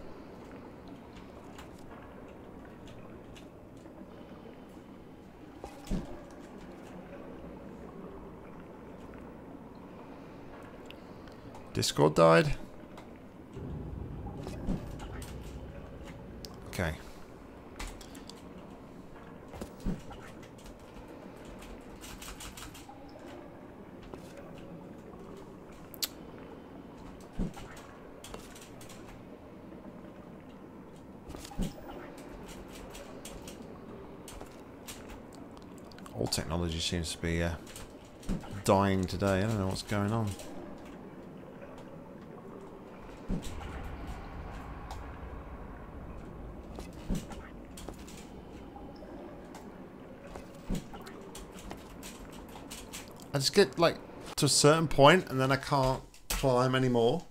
Discord died. Okay. All technology seems to be dying today. I don't know what's going on. I just get like to a certain point and then I can't climb anymore.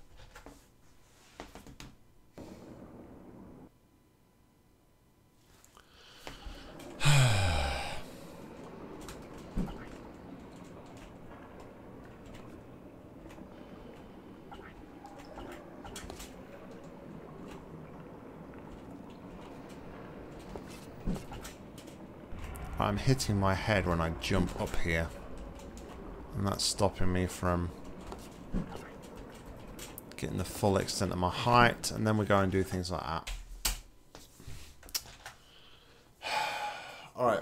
I'm hitting my head when I jump up here. And that's stopping me from getting the full extent of my height. And then we go and do things like that. Alright.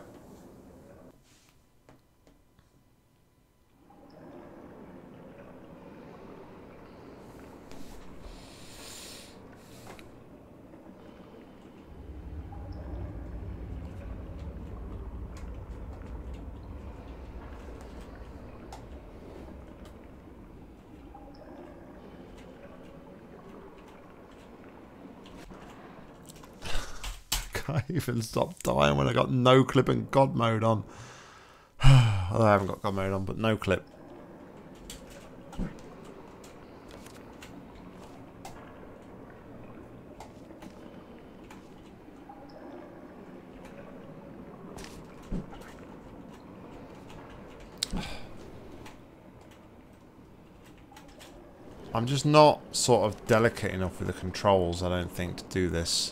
I even stopped dying when I got no clip and god mode on. Although I haven't got god mode on, but no clip. I'm just not sort of delicate enough with the controls, I don't think, to do this.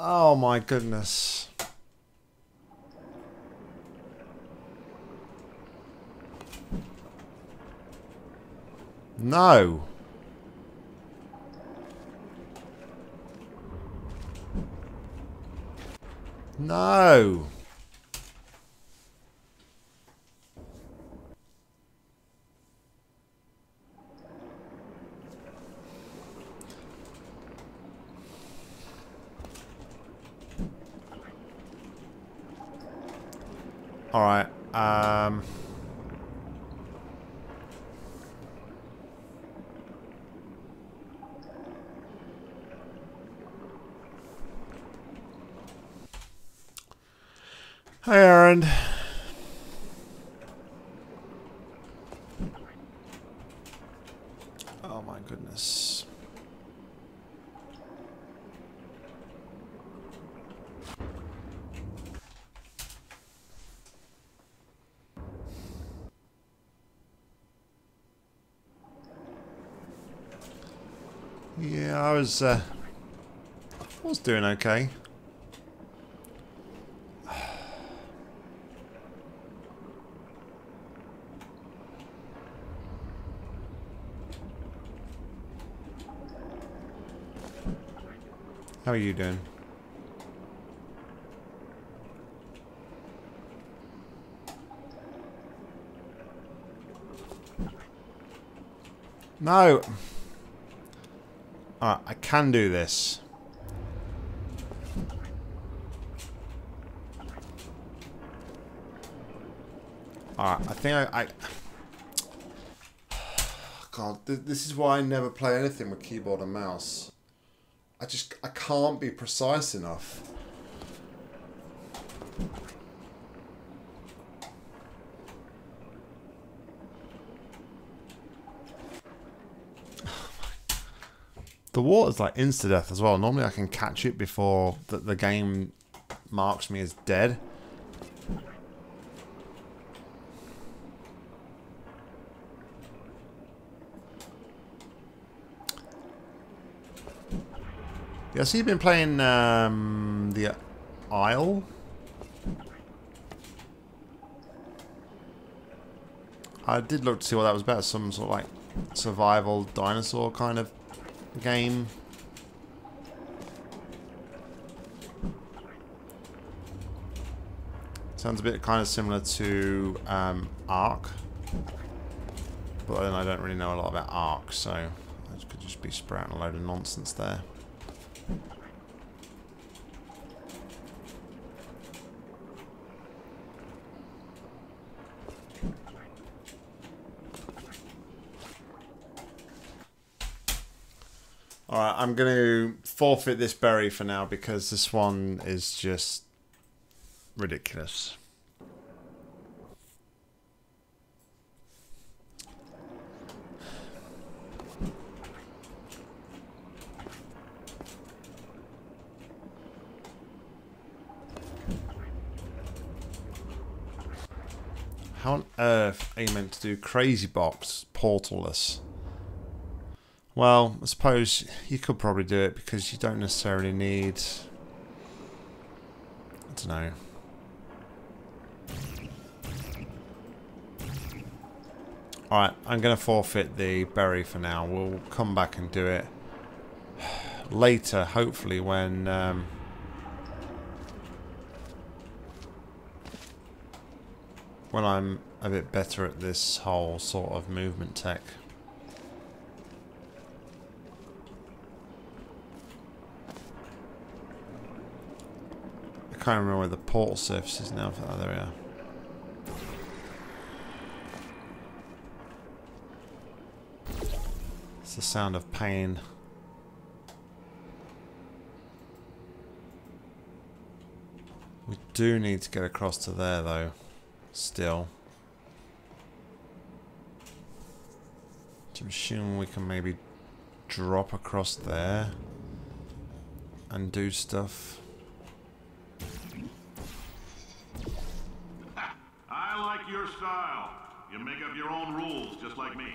Oh my goodness. No. No. Alright, Hi Aaron. Oh my goodness. Yeah, I was doing okay. How are you doing? No. Alright, I can do this. Alright, I think God, this is why I never play anything with keyboard and mouse. I can't be precise enough. The water's like insta-death as well. Normally I can catch it before the game marks me as dead. Yeah, so you've been playing the Isle. I did look to see what that was about. Some sort of like survival dinosaur kind of game. Sounds a bit kind of similar to Ark, but then I don't really know a lot about Ark, so I could just be sprouting a load of nonsense there. Alright, I'm going to forfeit this berry for now because this one is just ridiculous. How on earth are you meant to do Crazy Box Portal-less? Well, I suppose you could probably do it because you don't necessarily need... I don't know. Alright, I'm going to forfeit the berry for now. We'll come back and do it later, hopefully, when... when I'm a bit better at this whole sort of movement tech. can't remember where the portal surface is now. Oh, there we are. It's the sound of pain. We do need to get across to there though, still. So I'm assuming we can maybe drop across there and do stuff. I like your style. You make up your own rules, just like me.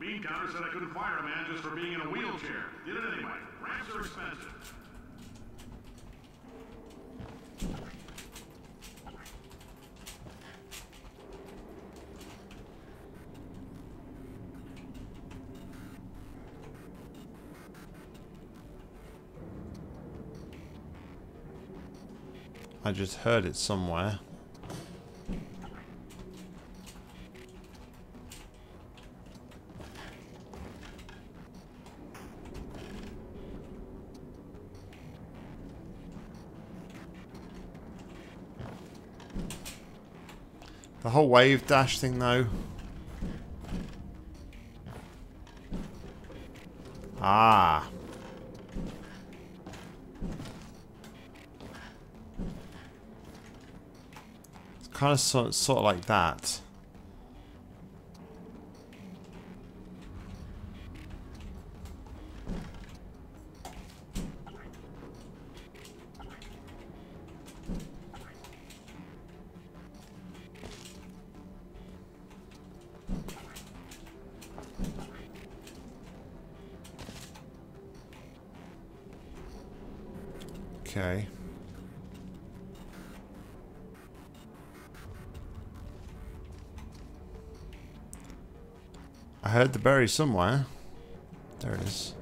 Bean counter said I couldn't fire a man just for being in a wheelchair. Did it anyway. Ramps are expensive. I just heard it somewhere. The whole wave dash thing though. Ah. Kind of sort of like that. Okay. I heard the berry somewhere. There it is.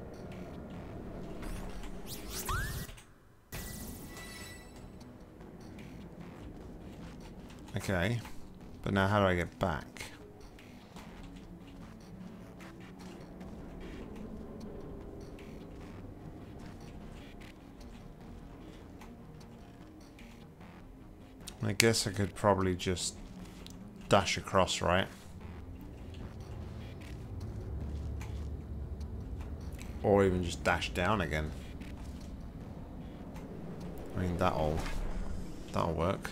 Okay. But now how do I get back? I guess I could probably just dash across, right? Or even just dash down again. I mean, that'll work.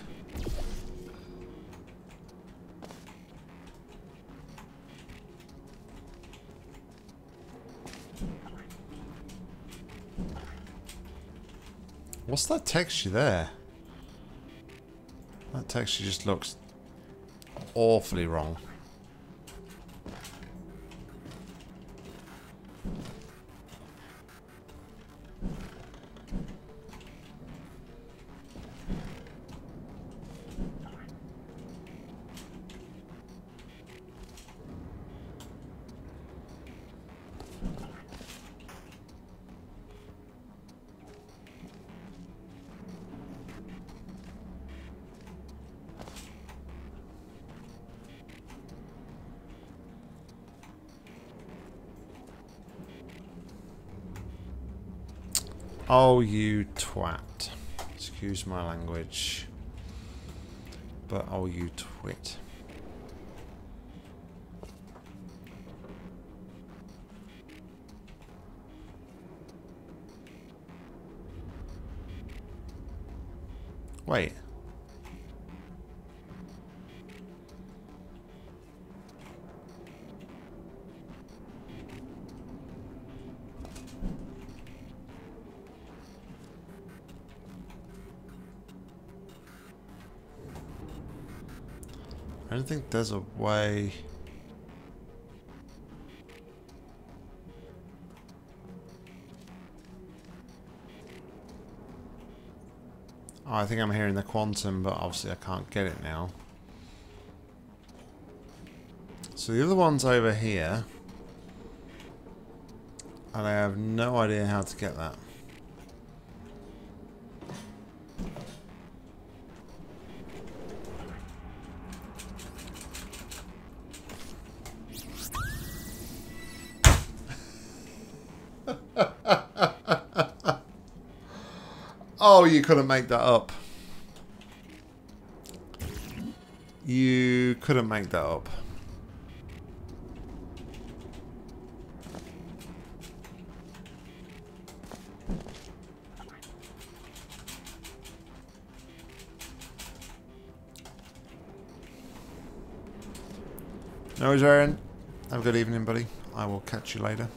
What's that texture there? That texture just looks awfully wrong. Oh, you twat. Excuse my language. But oh, you twit. Wait. I don't think there's a way. Oh, I think I'm hearing the quantum, but obviously I can't get it now. So the other one's over here. And I have no idea how to get that. Oh, you couldn't make that up. You couldn't make that up. No worries, Aaron. Have a good evening, buddy. I will catch you later.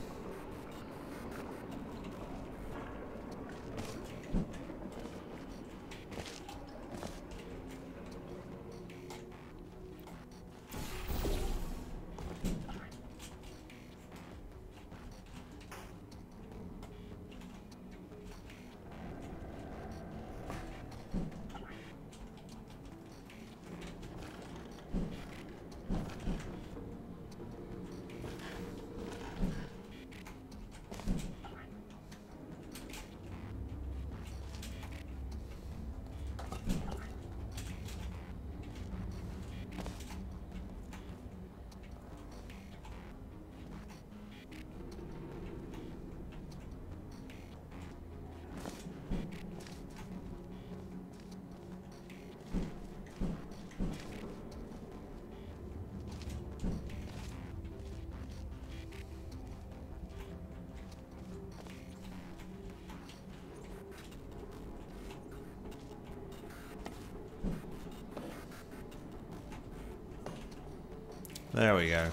There we go.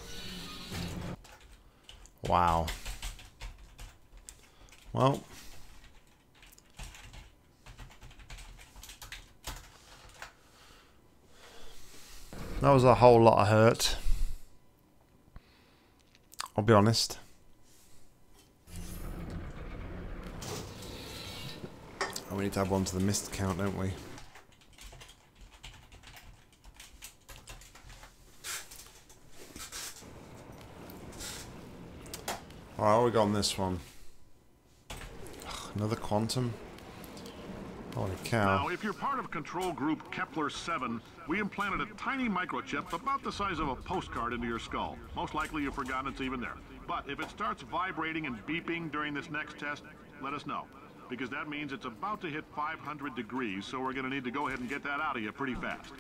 Wow. Well. That was a whole lot of hurt. I'll be honest. Oh, we need to add one to the missed count, don't we? Alright, what have we got on this one? Ugh, another quantum? Holy cow. Now, if you're part of control group Kepler-7, we implanted a tiny microchip about the size of a postcard into your skull. Most likely you've forgotten it's even there. But if it starts vibrating and beeping during this next test, let us know. Because that means it's about to hit 500 degrees, so we're going to need to go ahead and get that out of you pretty fast.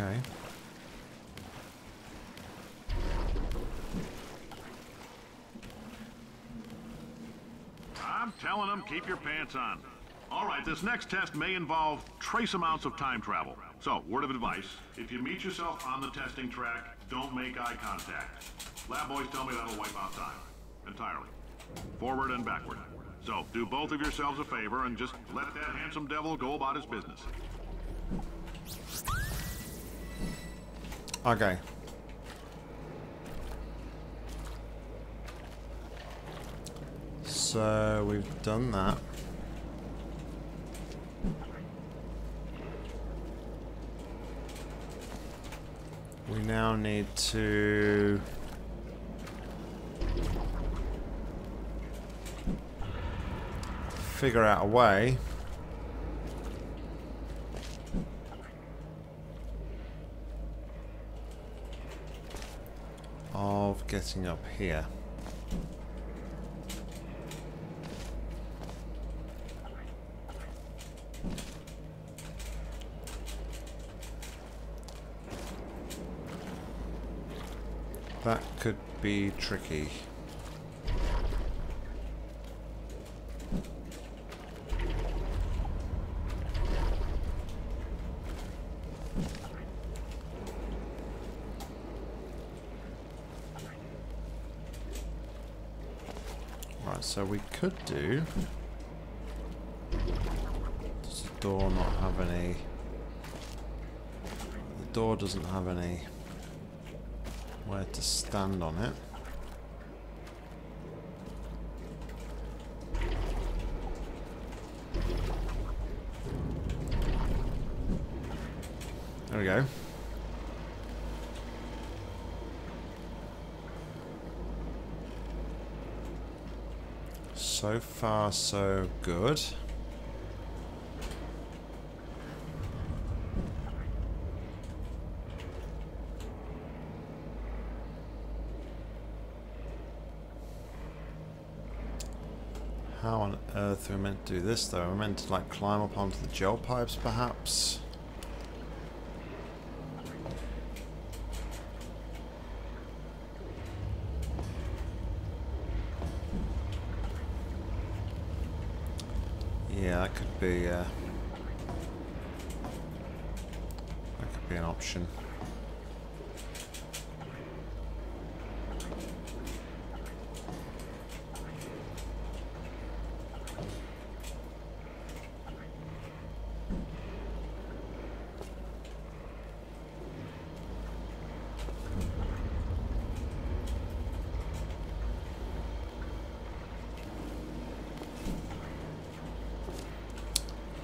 Okay. I'm telling them, keep your pants on. All right, this next test may involve trace amounts of time travel. So, word of advice, if you meet yourself on the testing track, don't make eye contact. Lab boys tell me that'll wipe out time entirely. Forward and backward. So, do both of yourselves a favor and just let that handsome devil go about his business. Okay. So we've done that. We now need to figure out a way of getting up here. That could be tricky. So we could do. Does the door not have any? The door doesn't have any where to stand on it. There we go. So far, so good. How on earth are we meant to do this though? We're meant to like climb up onto the gel pipes perhaps? Yeah, that could be an option.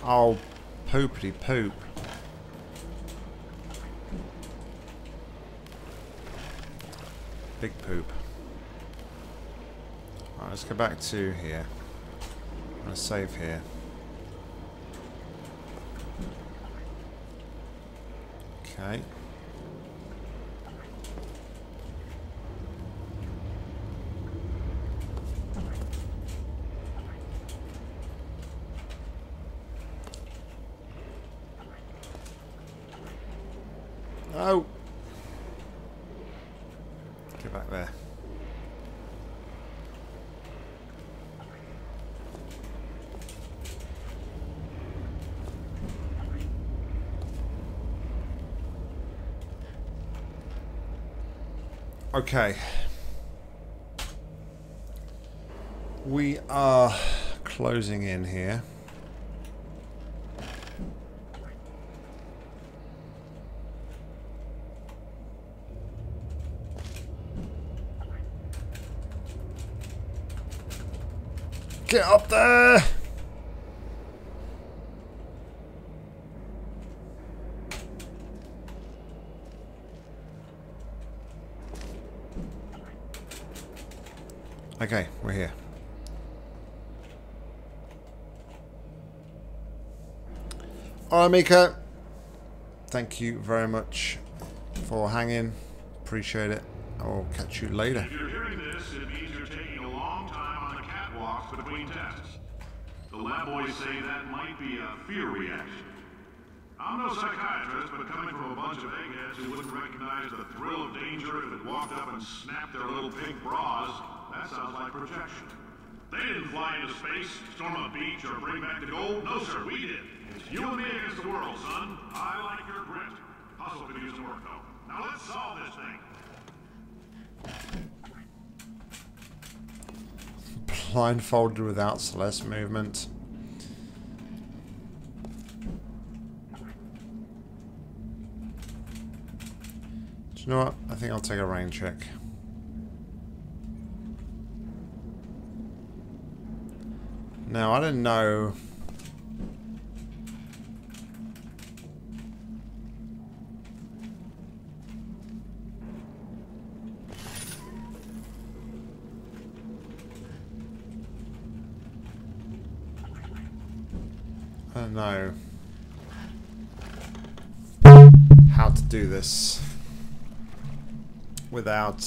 Oh, poopity poop. Big poop. Alright, let's go back to here. I'm going to save here. Okay. Oh! Get back there. Okay. We are closing in here. Get up there! Okay, we're here. Alright, Mika. Thank you very much for hanging. Appreciate it. I'll catch you later. Between tests. The lab boys say that might be a fear reaction. I'm no psychiatrist, but coming from a bunch of eggheads who wouldn't recognize the thrill of danger if it walked up and snapped their little pink bras, that sounds like projection. They didn't fly into space, storm a beach, or bring back the gold. No, sir, we did. It's you and me against the world, son. I like your grit. Puzzle could use some work, though. Now let's solve this thing. Blindfolded without Celeste movement. Do you know what? I think I'll take a rain check. Now, I don't know. Know how to do this without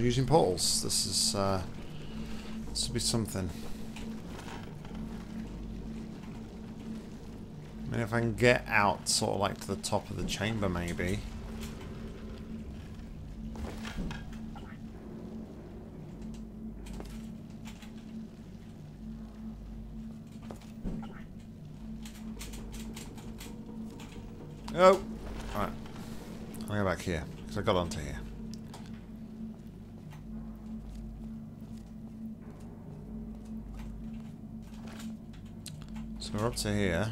using portals. This is this would be something. I mean, if I can get out sort of like to the top of the chamber maybe. Oh! Alright. I'll go back here, because I got onto here. So we're up to here.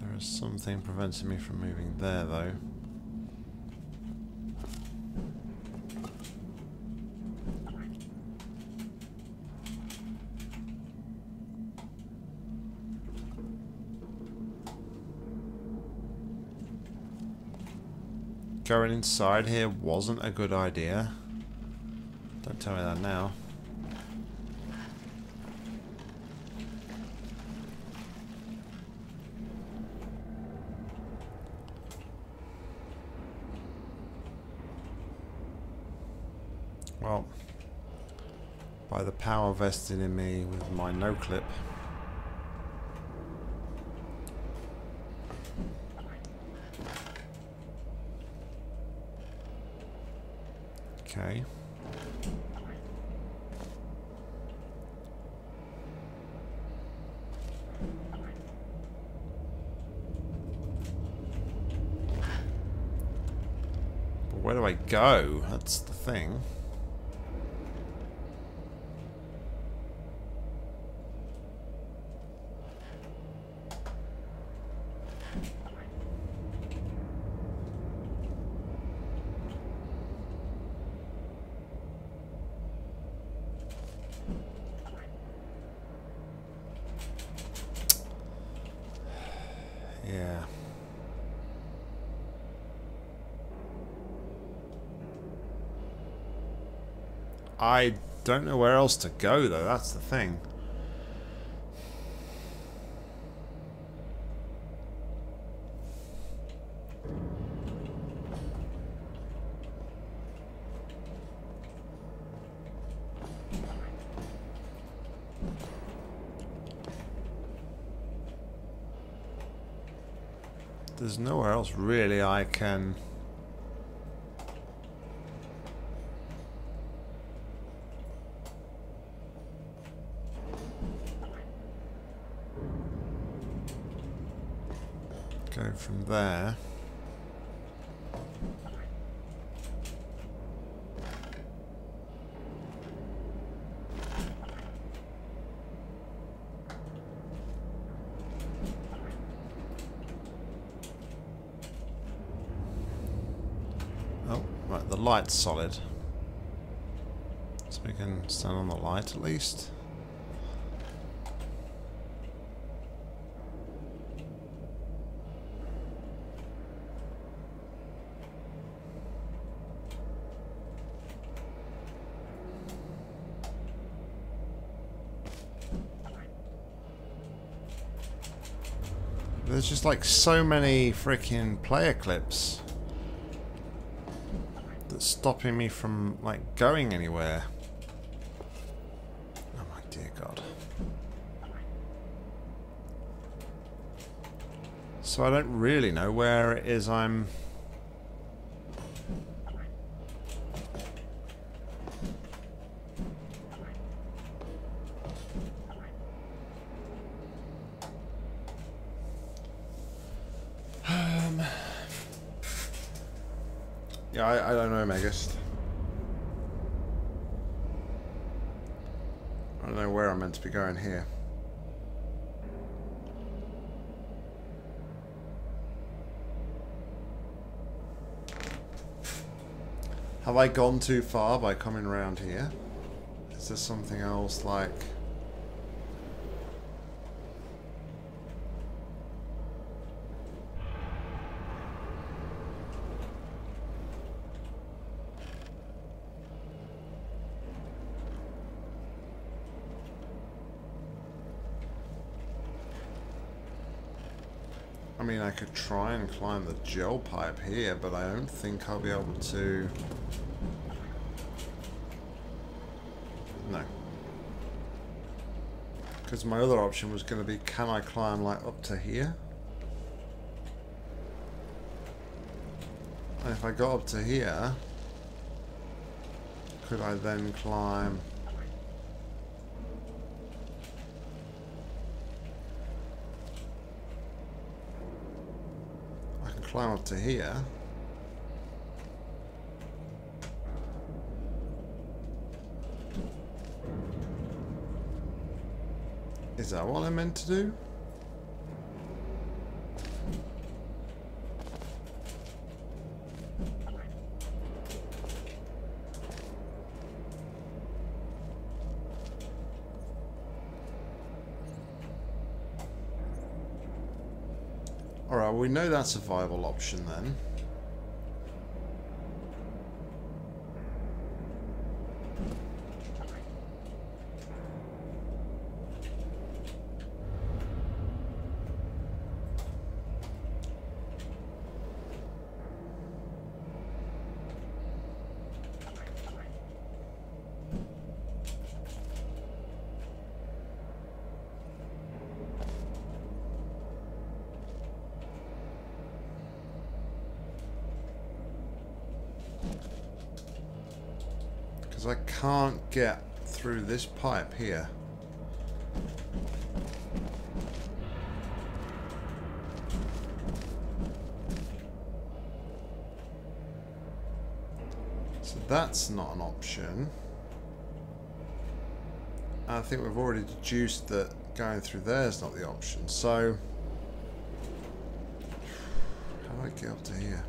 There is something preventing me from moving there, though. going inside here wasn't a good idea. Don't tell me that now. Well, by the power vested in me with my no-clip. Okay. But where do I go? That's the thing. I don't know where else to go though, that's the thing. There's nowhere else really I can... from there. Oh, right, the light's solid. So we can stand on the light at least. There's just like so many freaking player clips that's stopping me from like going anywhere. Oh my dear God. So I don't really know where it is I'm... I don't know, Megist. I don't know where I'm meant to be going here. Have I gone too far by coming around here? Is there something else like... I mean, I could try and climb the gel pipe here, but I don't think I'll be able to... No. Because my other option was going to be, can I climb, like, up to here? And if I got up to here, could I then climb... climb up to here. Is that what I'm meant to do? Alright, we know that's a viable option then. because I can't get through this pipe here. So that's not an option. I think we've already deduced that going through there is not the option, so how do I get up to here?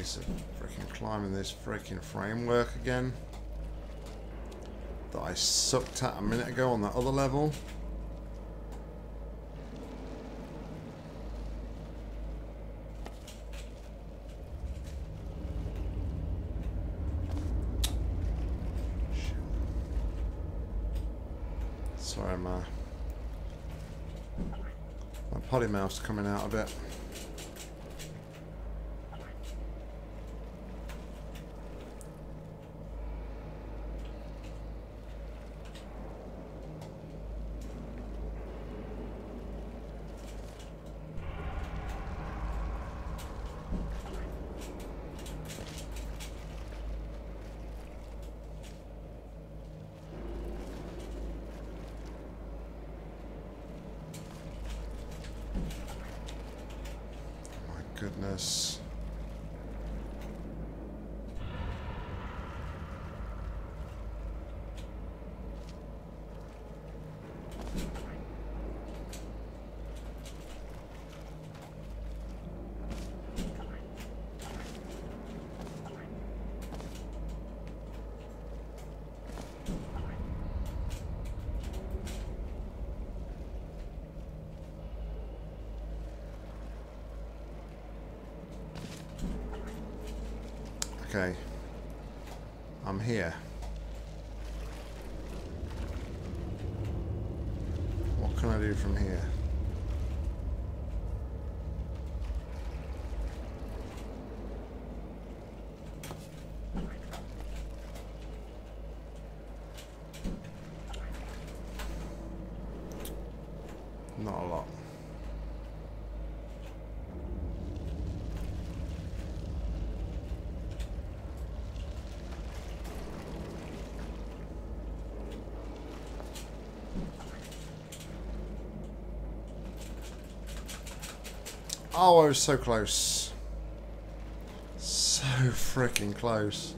Of freaking climbing this freaking framework again that I sucked at a minute ago on that other level. Sorry, my potty mouth's coming out a bit. Goodness. Okay, I'm here. What can I do from here? Not a lot. Oh, I was so close. So freaking close.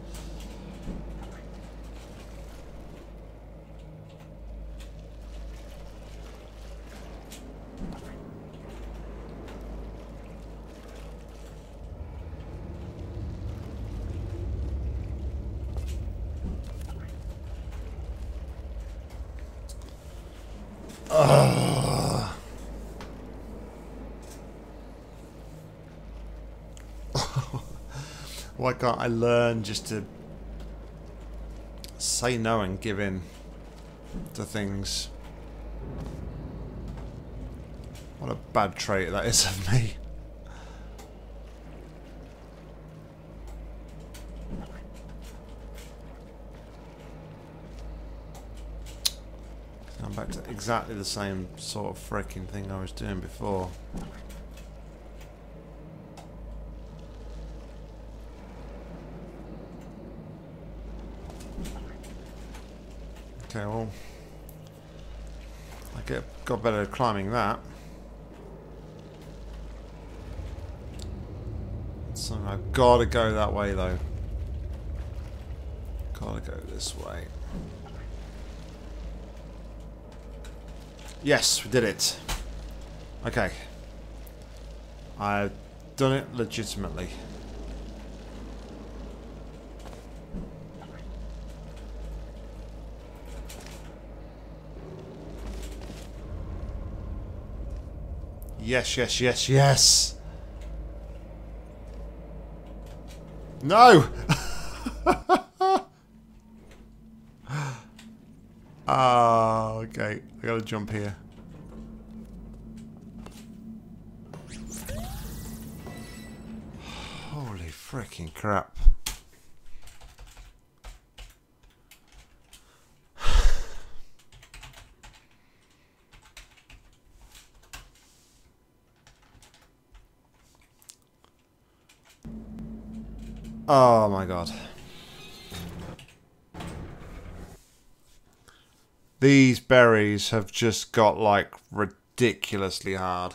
Why can't I learn just to say no and give in to things? What a bad trait that is of me. I'm back to exactly the same sort of freaking thing I was doing before. Okay, well, I got better at climbing that. So I've got to go that way, though. Got to go this way. Yes, we did it. Okay. I've done it legitimately. Yes, yes, yes, yes! No! Oh, Okay, I gotta jump here. Holy freaking crap. Oh my god. These berries have just got, like, ridiculously hard.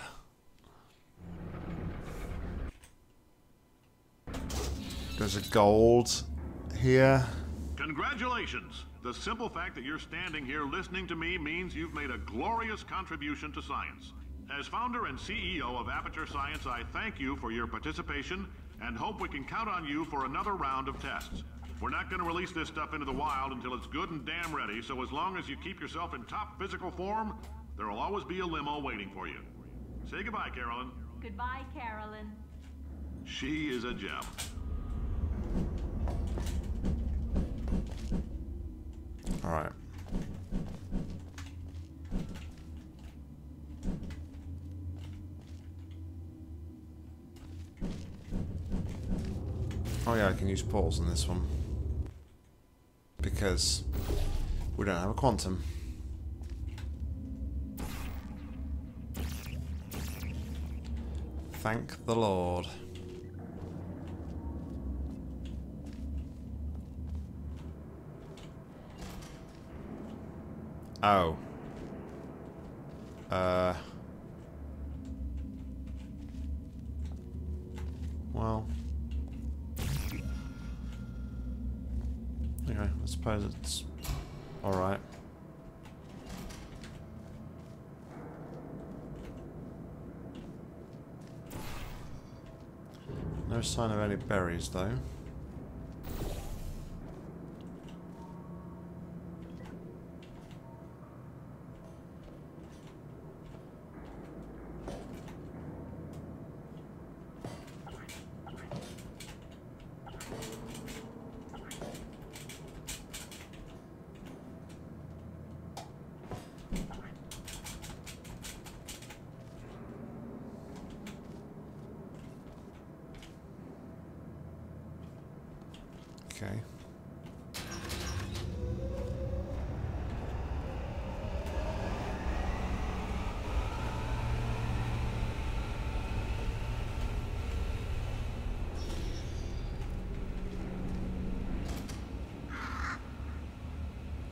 There's a gold here. Congratulations! The simple fact that you're standing here listening to me means you've made a glorious contribution to science. As founder and CEO of Aperture Science, I thank you for your participation and hope we can count on you for another round of tests. We're not going to release this stuff into the wild until it's good and damn ready, so as long as you keep yourself in top physical form, there will always be a limo waiting for you. Say goodbye, Caroline. Goodbye, Caroline. She is a gem. All right. Oh yeah, I can use portals in this one. Because we don't have a quantum. Thank the Lord. Oh. Well. Okay, I suppose it's alright. No sign of any berries, though. Okay.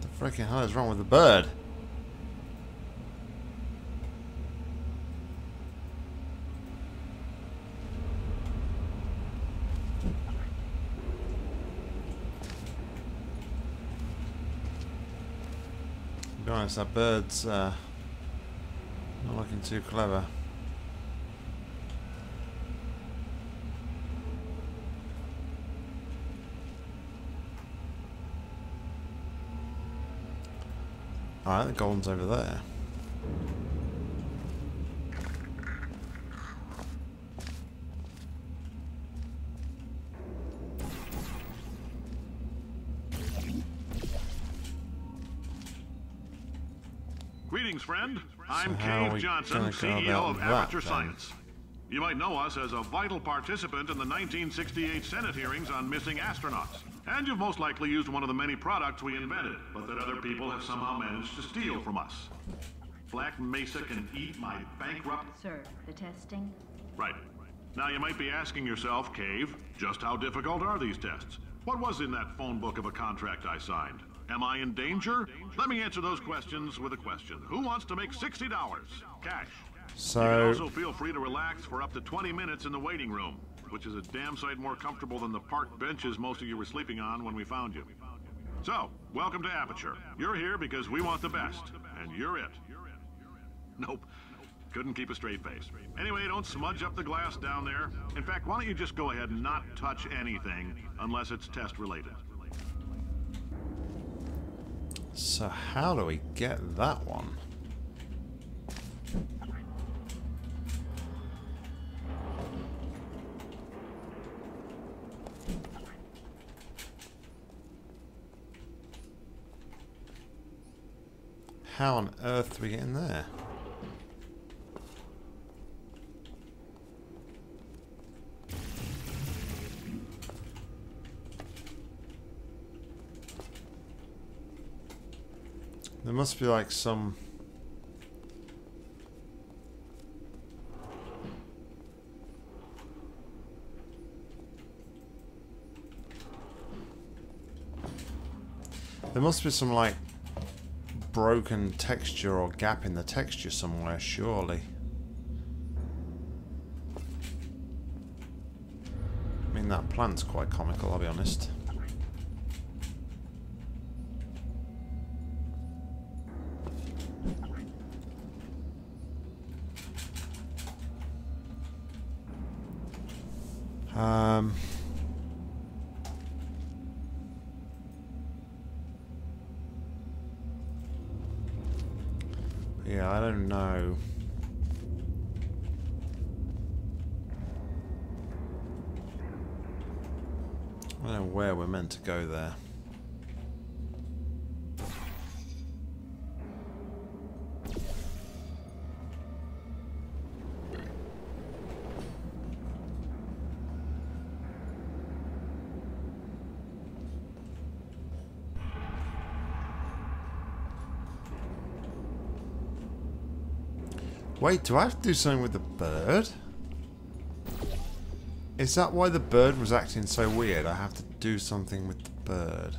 The freaking hell is wrong with the bird? That bird's not looking too clever. Alright, the golden's over there. Friend, I'm Cave Johnson, CEO of Aperture Science. You might know us as a vital participant in the 1968 Senate hearings on missing astronauts. And you've most likely used one of the many products we invented, but that other people have somehow managed to steal from us. Black Mesa can eat my bankrupt... Sir, the testing? Right. Now you might be asking yourself, Cave, just how difficult are these tests? What was in that phone book of a contract I signed? Am I in danger? Let me answer those questions with a question. Who wants to make $60? Cash. So... You can also feel free to relax for up to 20 minutes in the waiting room, which is a damn sight more comfortable than the park benches most of you were sleeping on when we found you. So, welcome to Aperture. You're here because we want the best, and you're it. Nope. Couldn't keep a straight face. Anyway, don't smudge up the glass down there. In fact, why don't you just go ahead and not touch anything unless it's test-related. So how do we get that one? How on earth do we get in there? There must be like some... There must be some like broken texture or gap in the texture somewhere, surely. I mean, that plant's quite comical, I'll be honest. Yeah, I don't know. I don't know where we're meant to go there. Wait, do I have to do something with the bird? Is that why the bird was acting so weird? I have to do something with the bird.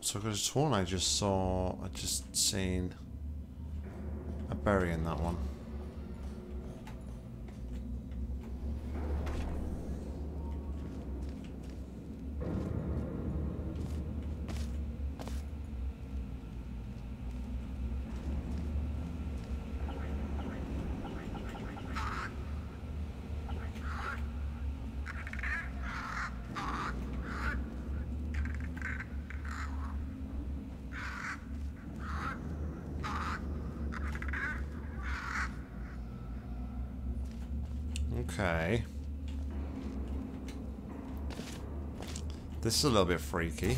So I could have sworn I just seen a berry in that one. Okay. This is a little bit freaky.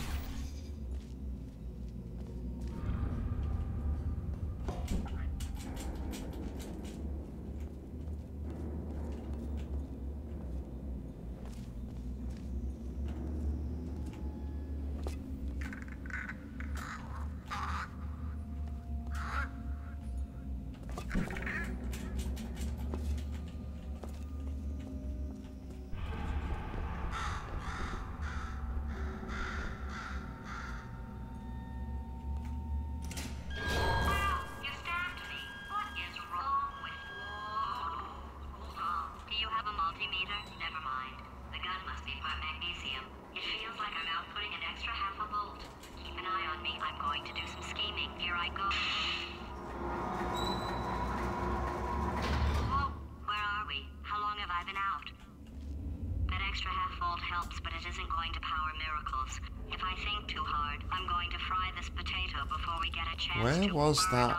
Where was that?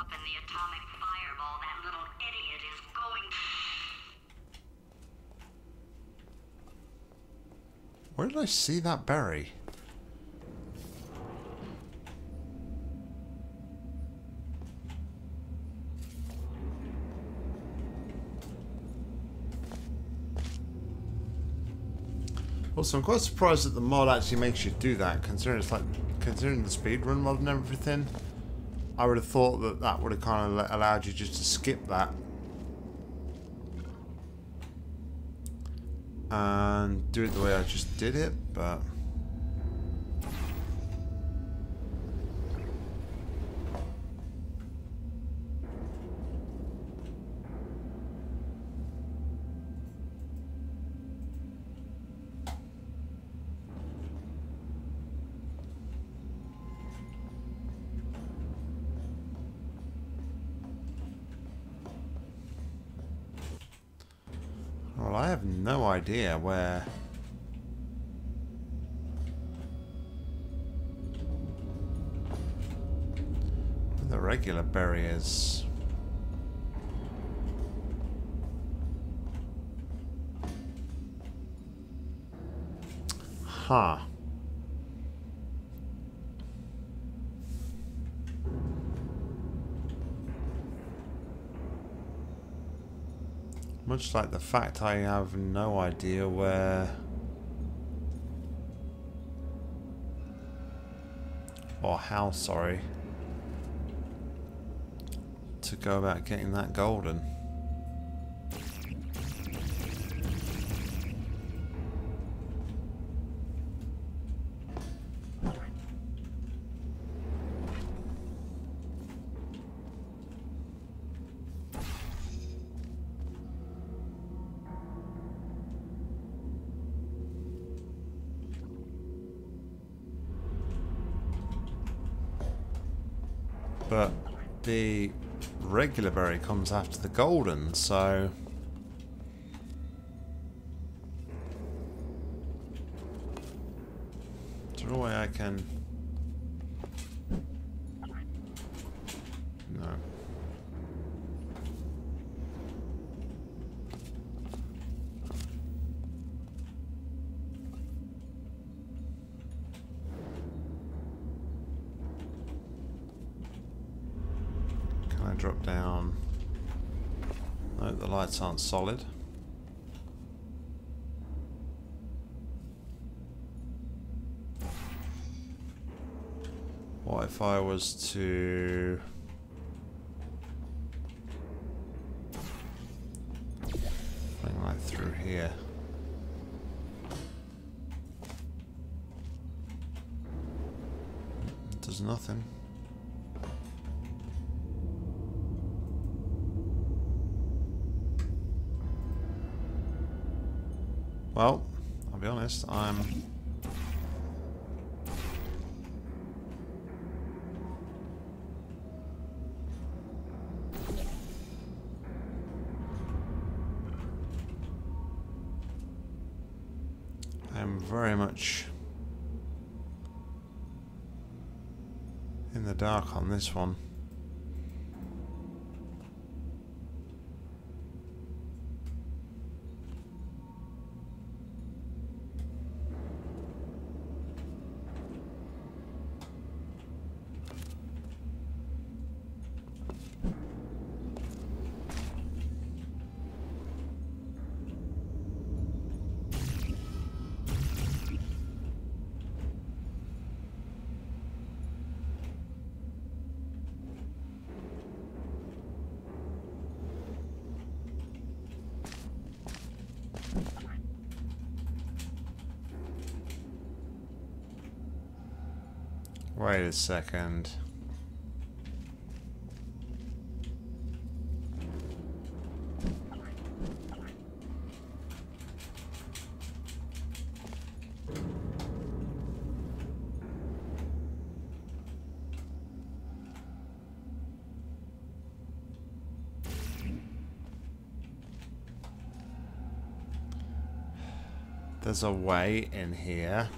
Where did I see that berry? Also, I'm quite surprised that the mod actually makes you do that, considering it's like, considering the speedrun mod and everything. I would have thought that that would have kind of allowed you just to skip that and do it the way I just did it, but... Well, I have no idea where... the regular berry is. Huh. Much like the fact I have no idea where... or how, sorry, to go about getting that golden. But the regular berry comes after the golden, so... is there a way I can... no. Drop down. No, the lights aren't solid. What if I was to... something like through here? It does nothing. Well, I'll be honest, I'm... I'm very much in the dark on this one. Wait a second. There's a way in here.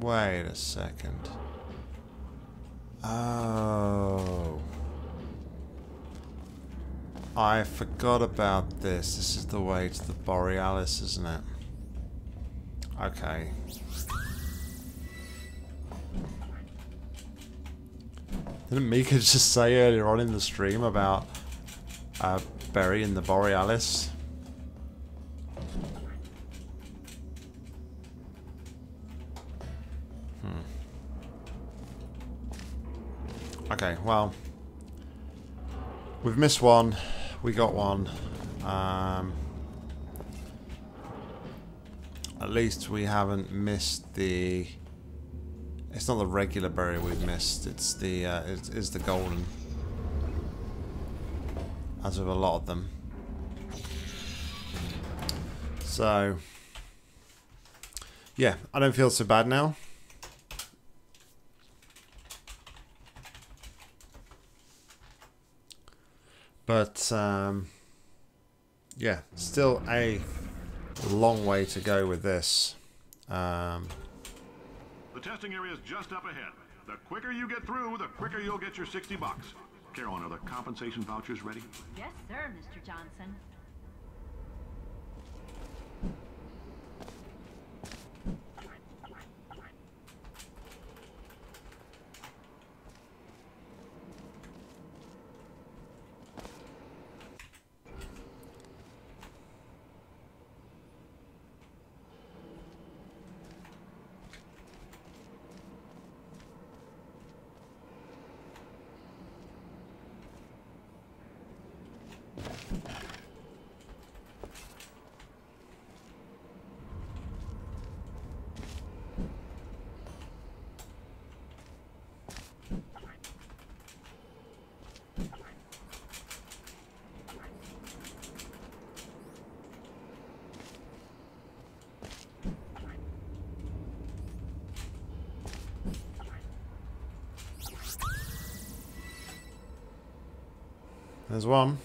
Wait a second. Oh. I forgot about this. This is the way to the Borealis, isn't it? Okay. Didn't Mika just say earlier on in the stream about burying the Borealis? Okay, well, we've missed one, we got one, at least we haven't missed the, it's not the regular berry we've missed, it's the, it's the golden, as with a lot of them. So, yeah, I don't feel so bad now. But yeah, still a long way to go with this. The testing area is just up ahead. The quicker you get through, the quicker you'll get your $60. Caroline, are the compensation vouchers ready? Yes, sir, Mr. Johnson. There's one.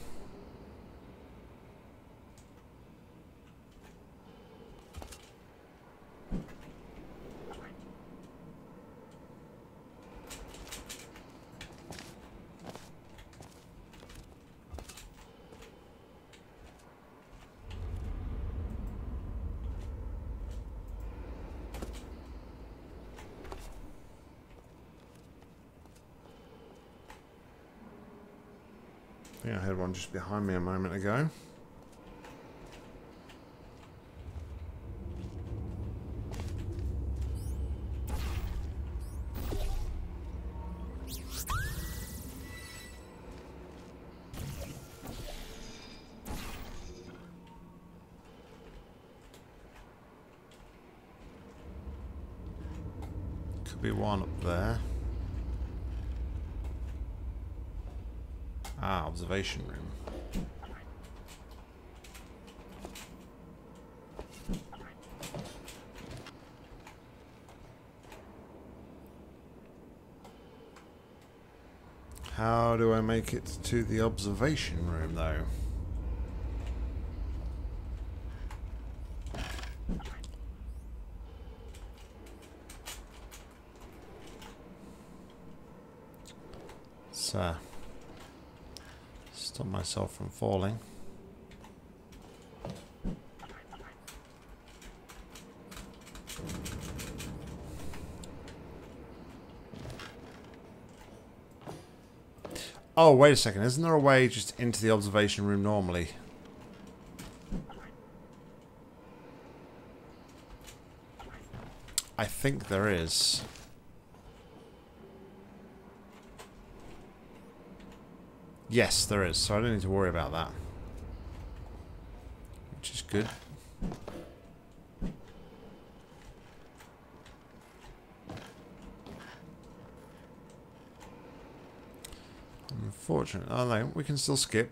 I had one just behind me a moment ago. Could be one up there. Ah, observation room. How do I make it to the observation room, though? So... stop myself from falling. Oh, wait a second. Isn't there a way just into the observation room normally? I think there is. Yes, there is, so I don't need to worry about that. Which is good. Unfortunately, oh no, we can still skip.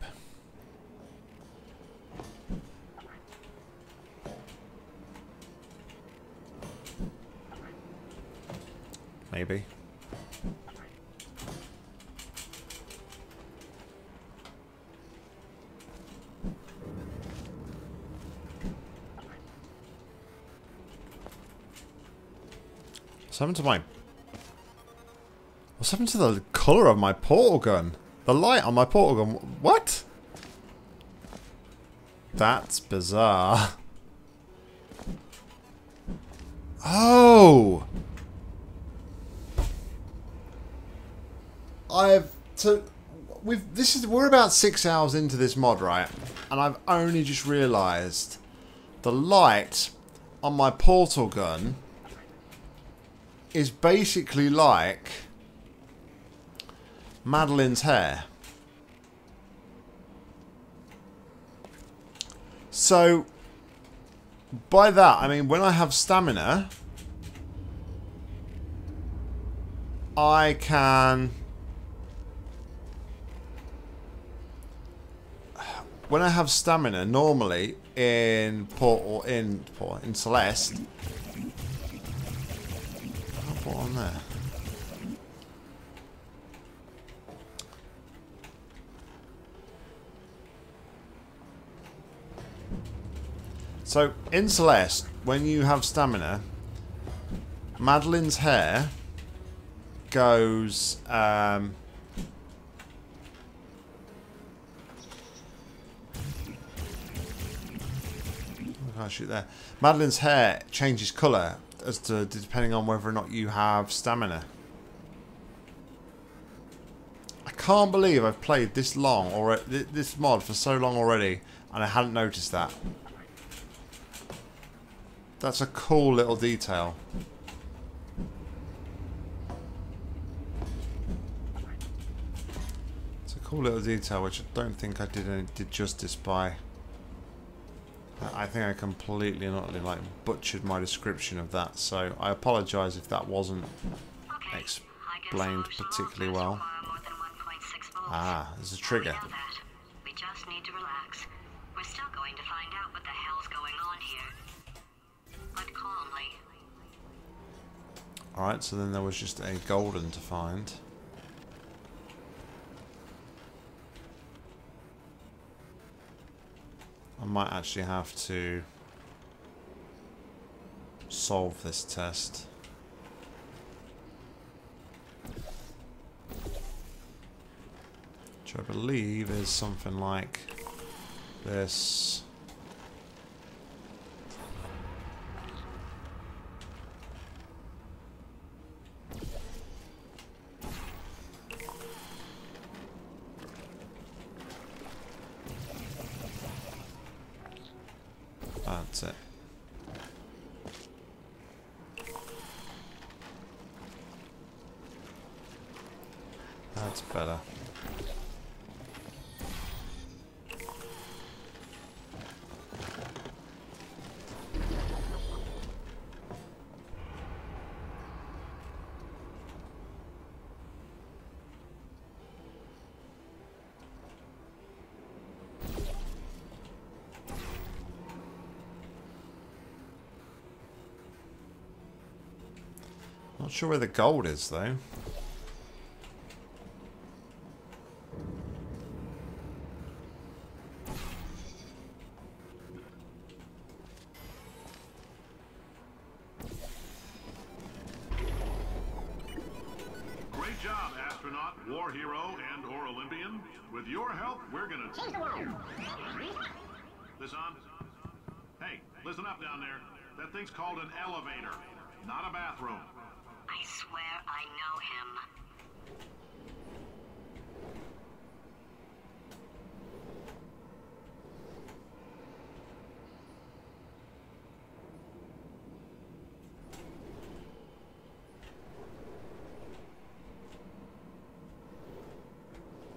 Maybe. What's happened to the colour of my portal gun? The light on my portal gun? What? That's bizarre. Oh! We're about 6 hours into this mod, right? And I've only just realised the light on my portal gun is basically like Madeline's hair. So by that I mean when I have stamina I can, when I have stamina normally in Portal, in Celeste, on there. So, in Celeste, when you have stamina, Madeline's hair goes... I can't shoot there. Madeline's hair changes colour as to depending on whether or not you have stamina. I can't believe I've played this long or this mod for so long already, and I hadn't noticed that. That's a cool little detail. It's a cool little detail which I don't think I did justice by. I think I completely and utterly like butchered my description of that, so I apologise if that wasn't explained particularly well. Ah, there's a trigger. We just need to relax. We're still going to find out what the hell's going on here, but calmly. All right, so then there was just a golden to find. I might actually have to solve this test. Which I believe is something like this. That's it. That's better. Not sure where the gold is though. Great job, astronaut, war hero, and or Olympian. With your help, we're gonna change the world. Listen. Hey, listen up down there. That thing's called an elevator, not a bathroom. I swear I know him.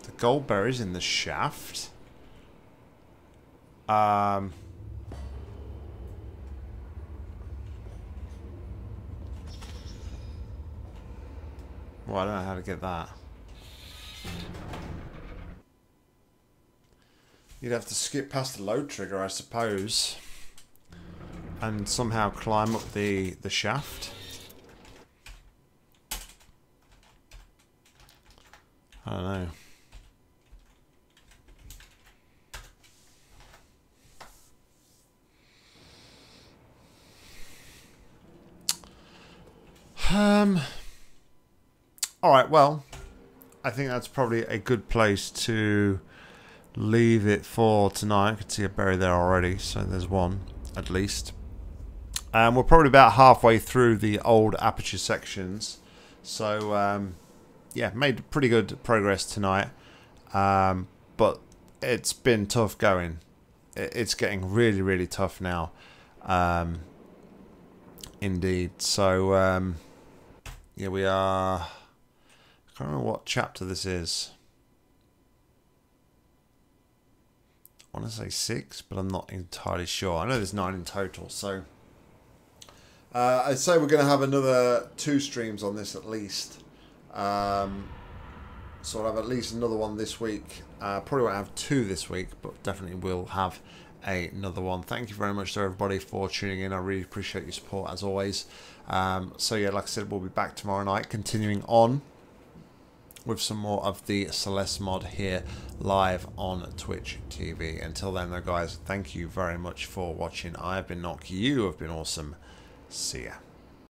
The gold berries in the shaft? Well, I don't know how to get that. You'd have to skip past the load trigger, I suppose, and somehow climb up the shaft. I don't know. Alright, well, I think that's probably a good place to leave it for tonight. I could see a berry there already, so there's one, at least. We're probably about halfway through the old Aperture sections. So, yeah, made pretty good progress tonight. But it's been tough going. It's getting really, really tough now. Indeed. So, yeah, we are... I don't know what chapter this is. I want to say 6, but I'm not entirely sure. I know there's 9 in total, so I'd say we're going to have another 2 streams on this at least. So I'll have at least another one this week. Probably won't have 2 this week, but definitely will have another one. Thank you very much to everybody for tuning in. I really appreciate your support as always. So yeah, like I said, we'll be back tomorrow night continuing on. with some more of the Celeste mod here live on Twitch TV. Until then though guys, thank you very much for watching. I have been Nock, you have been awesome. See ya.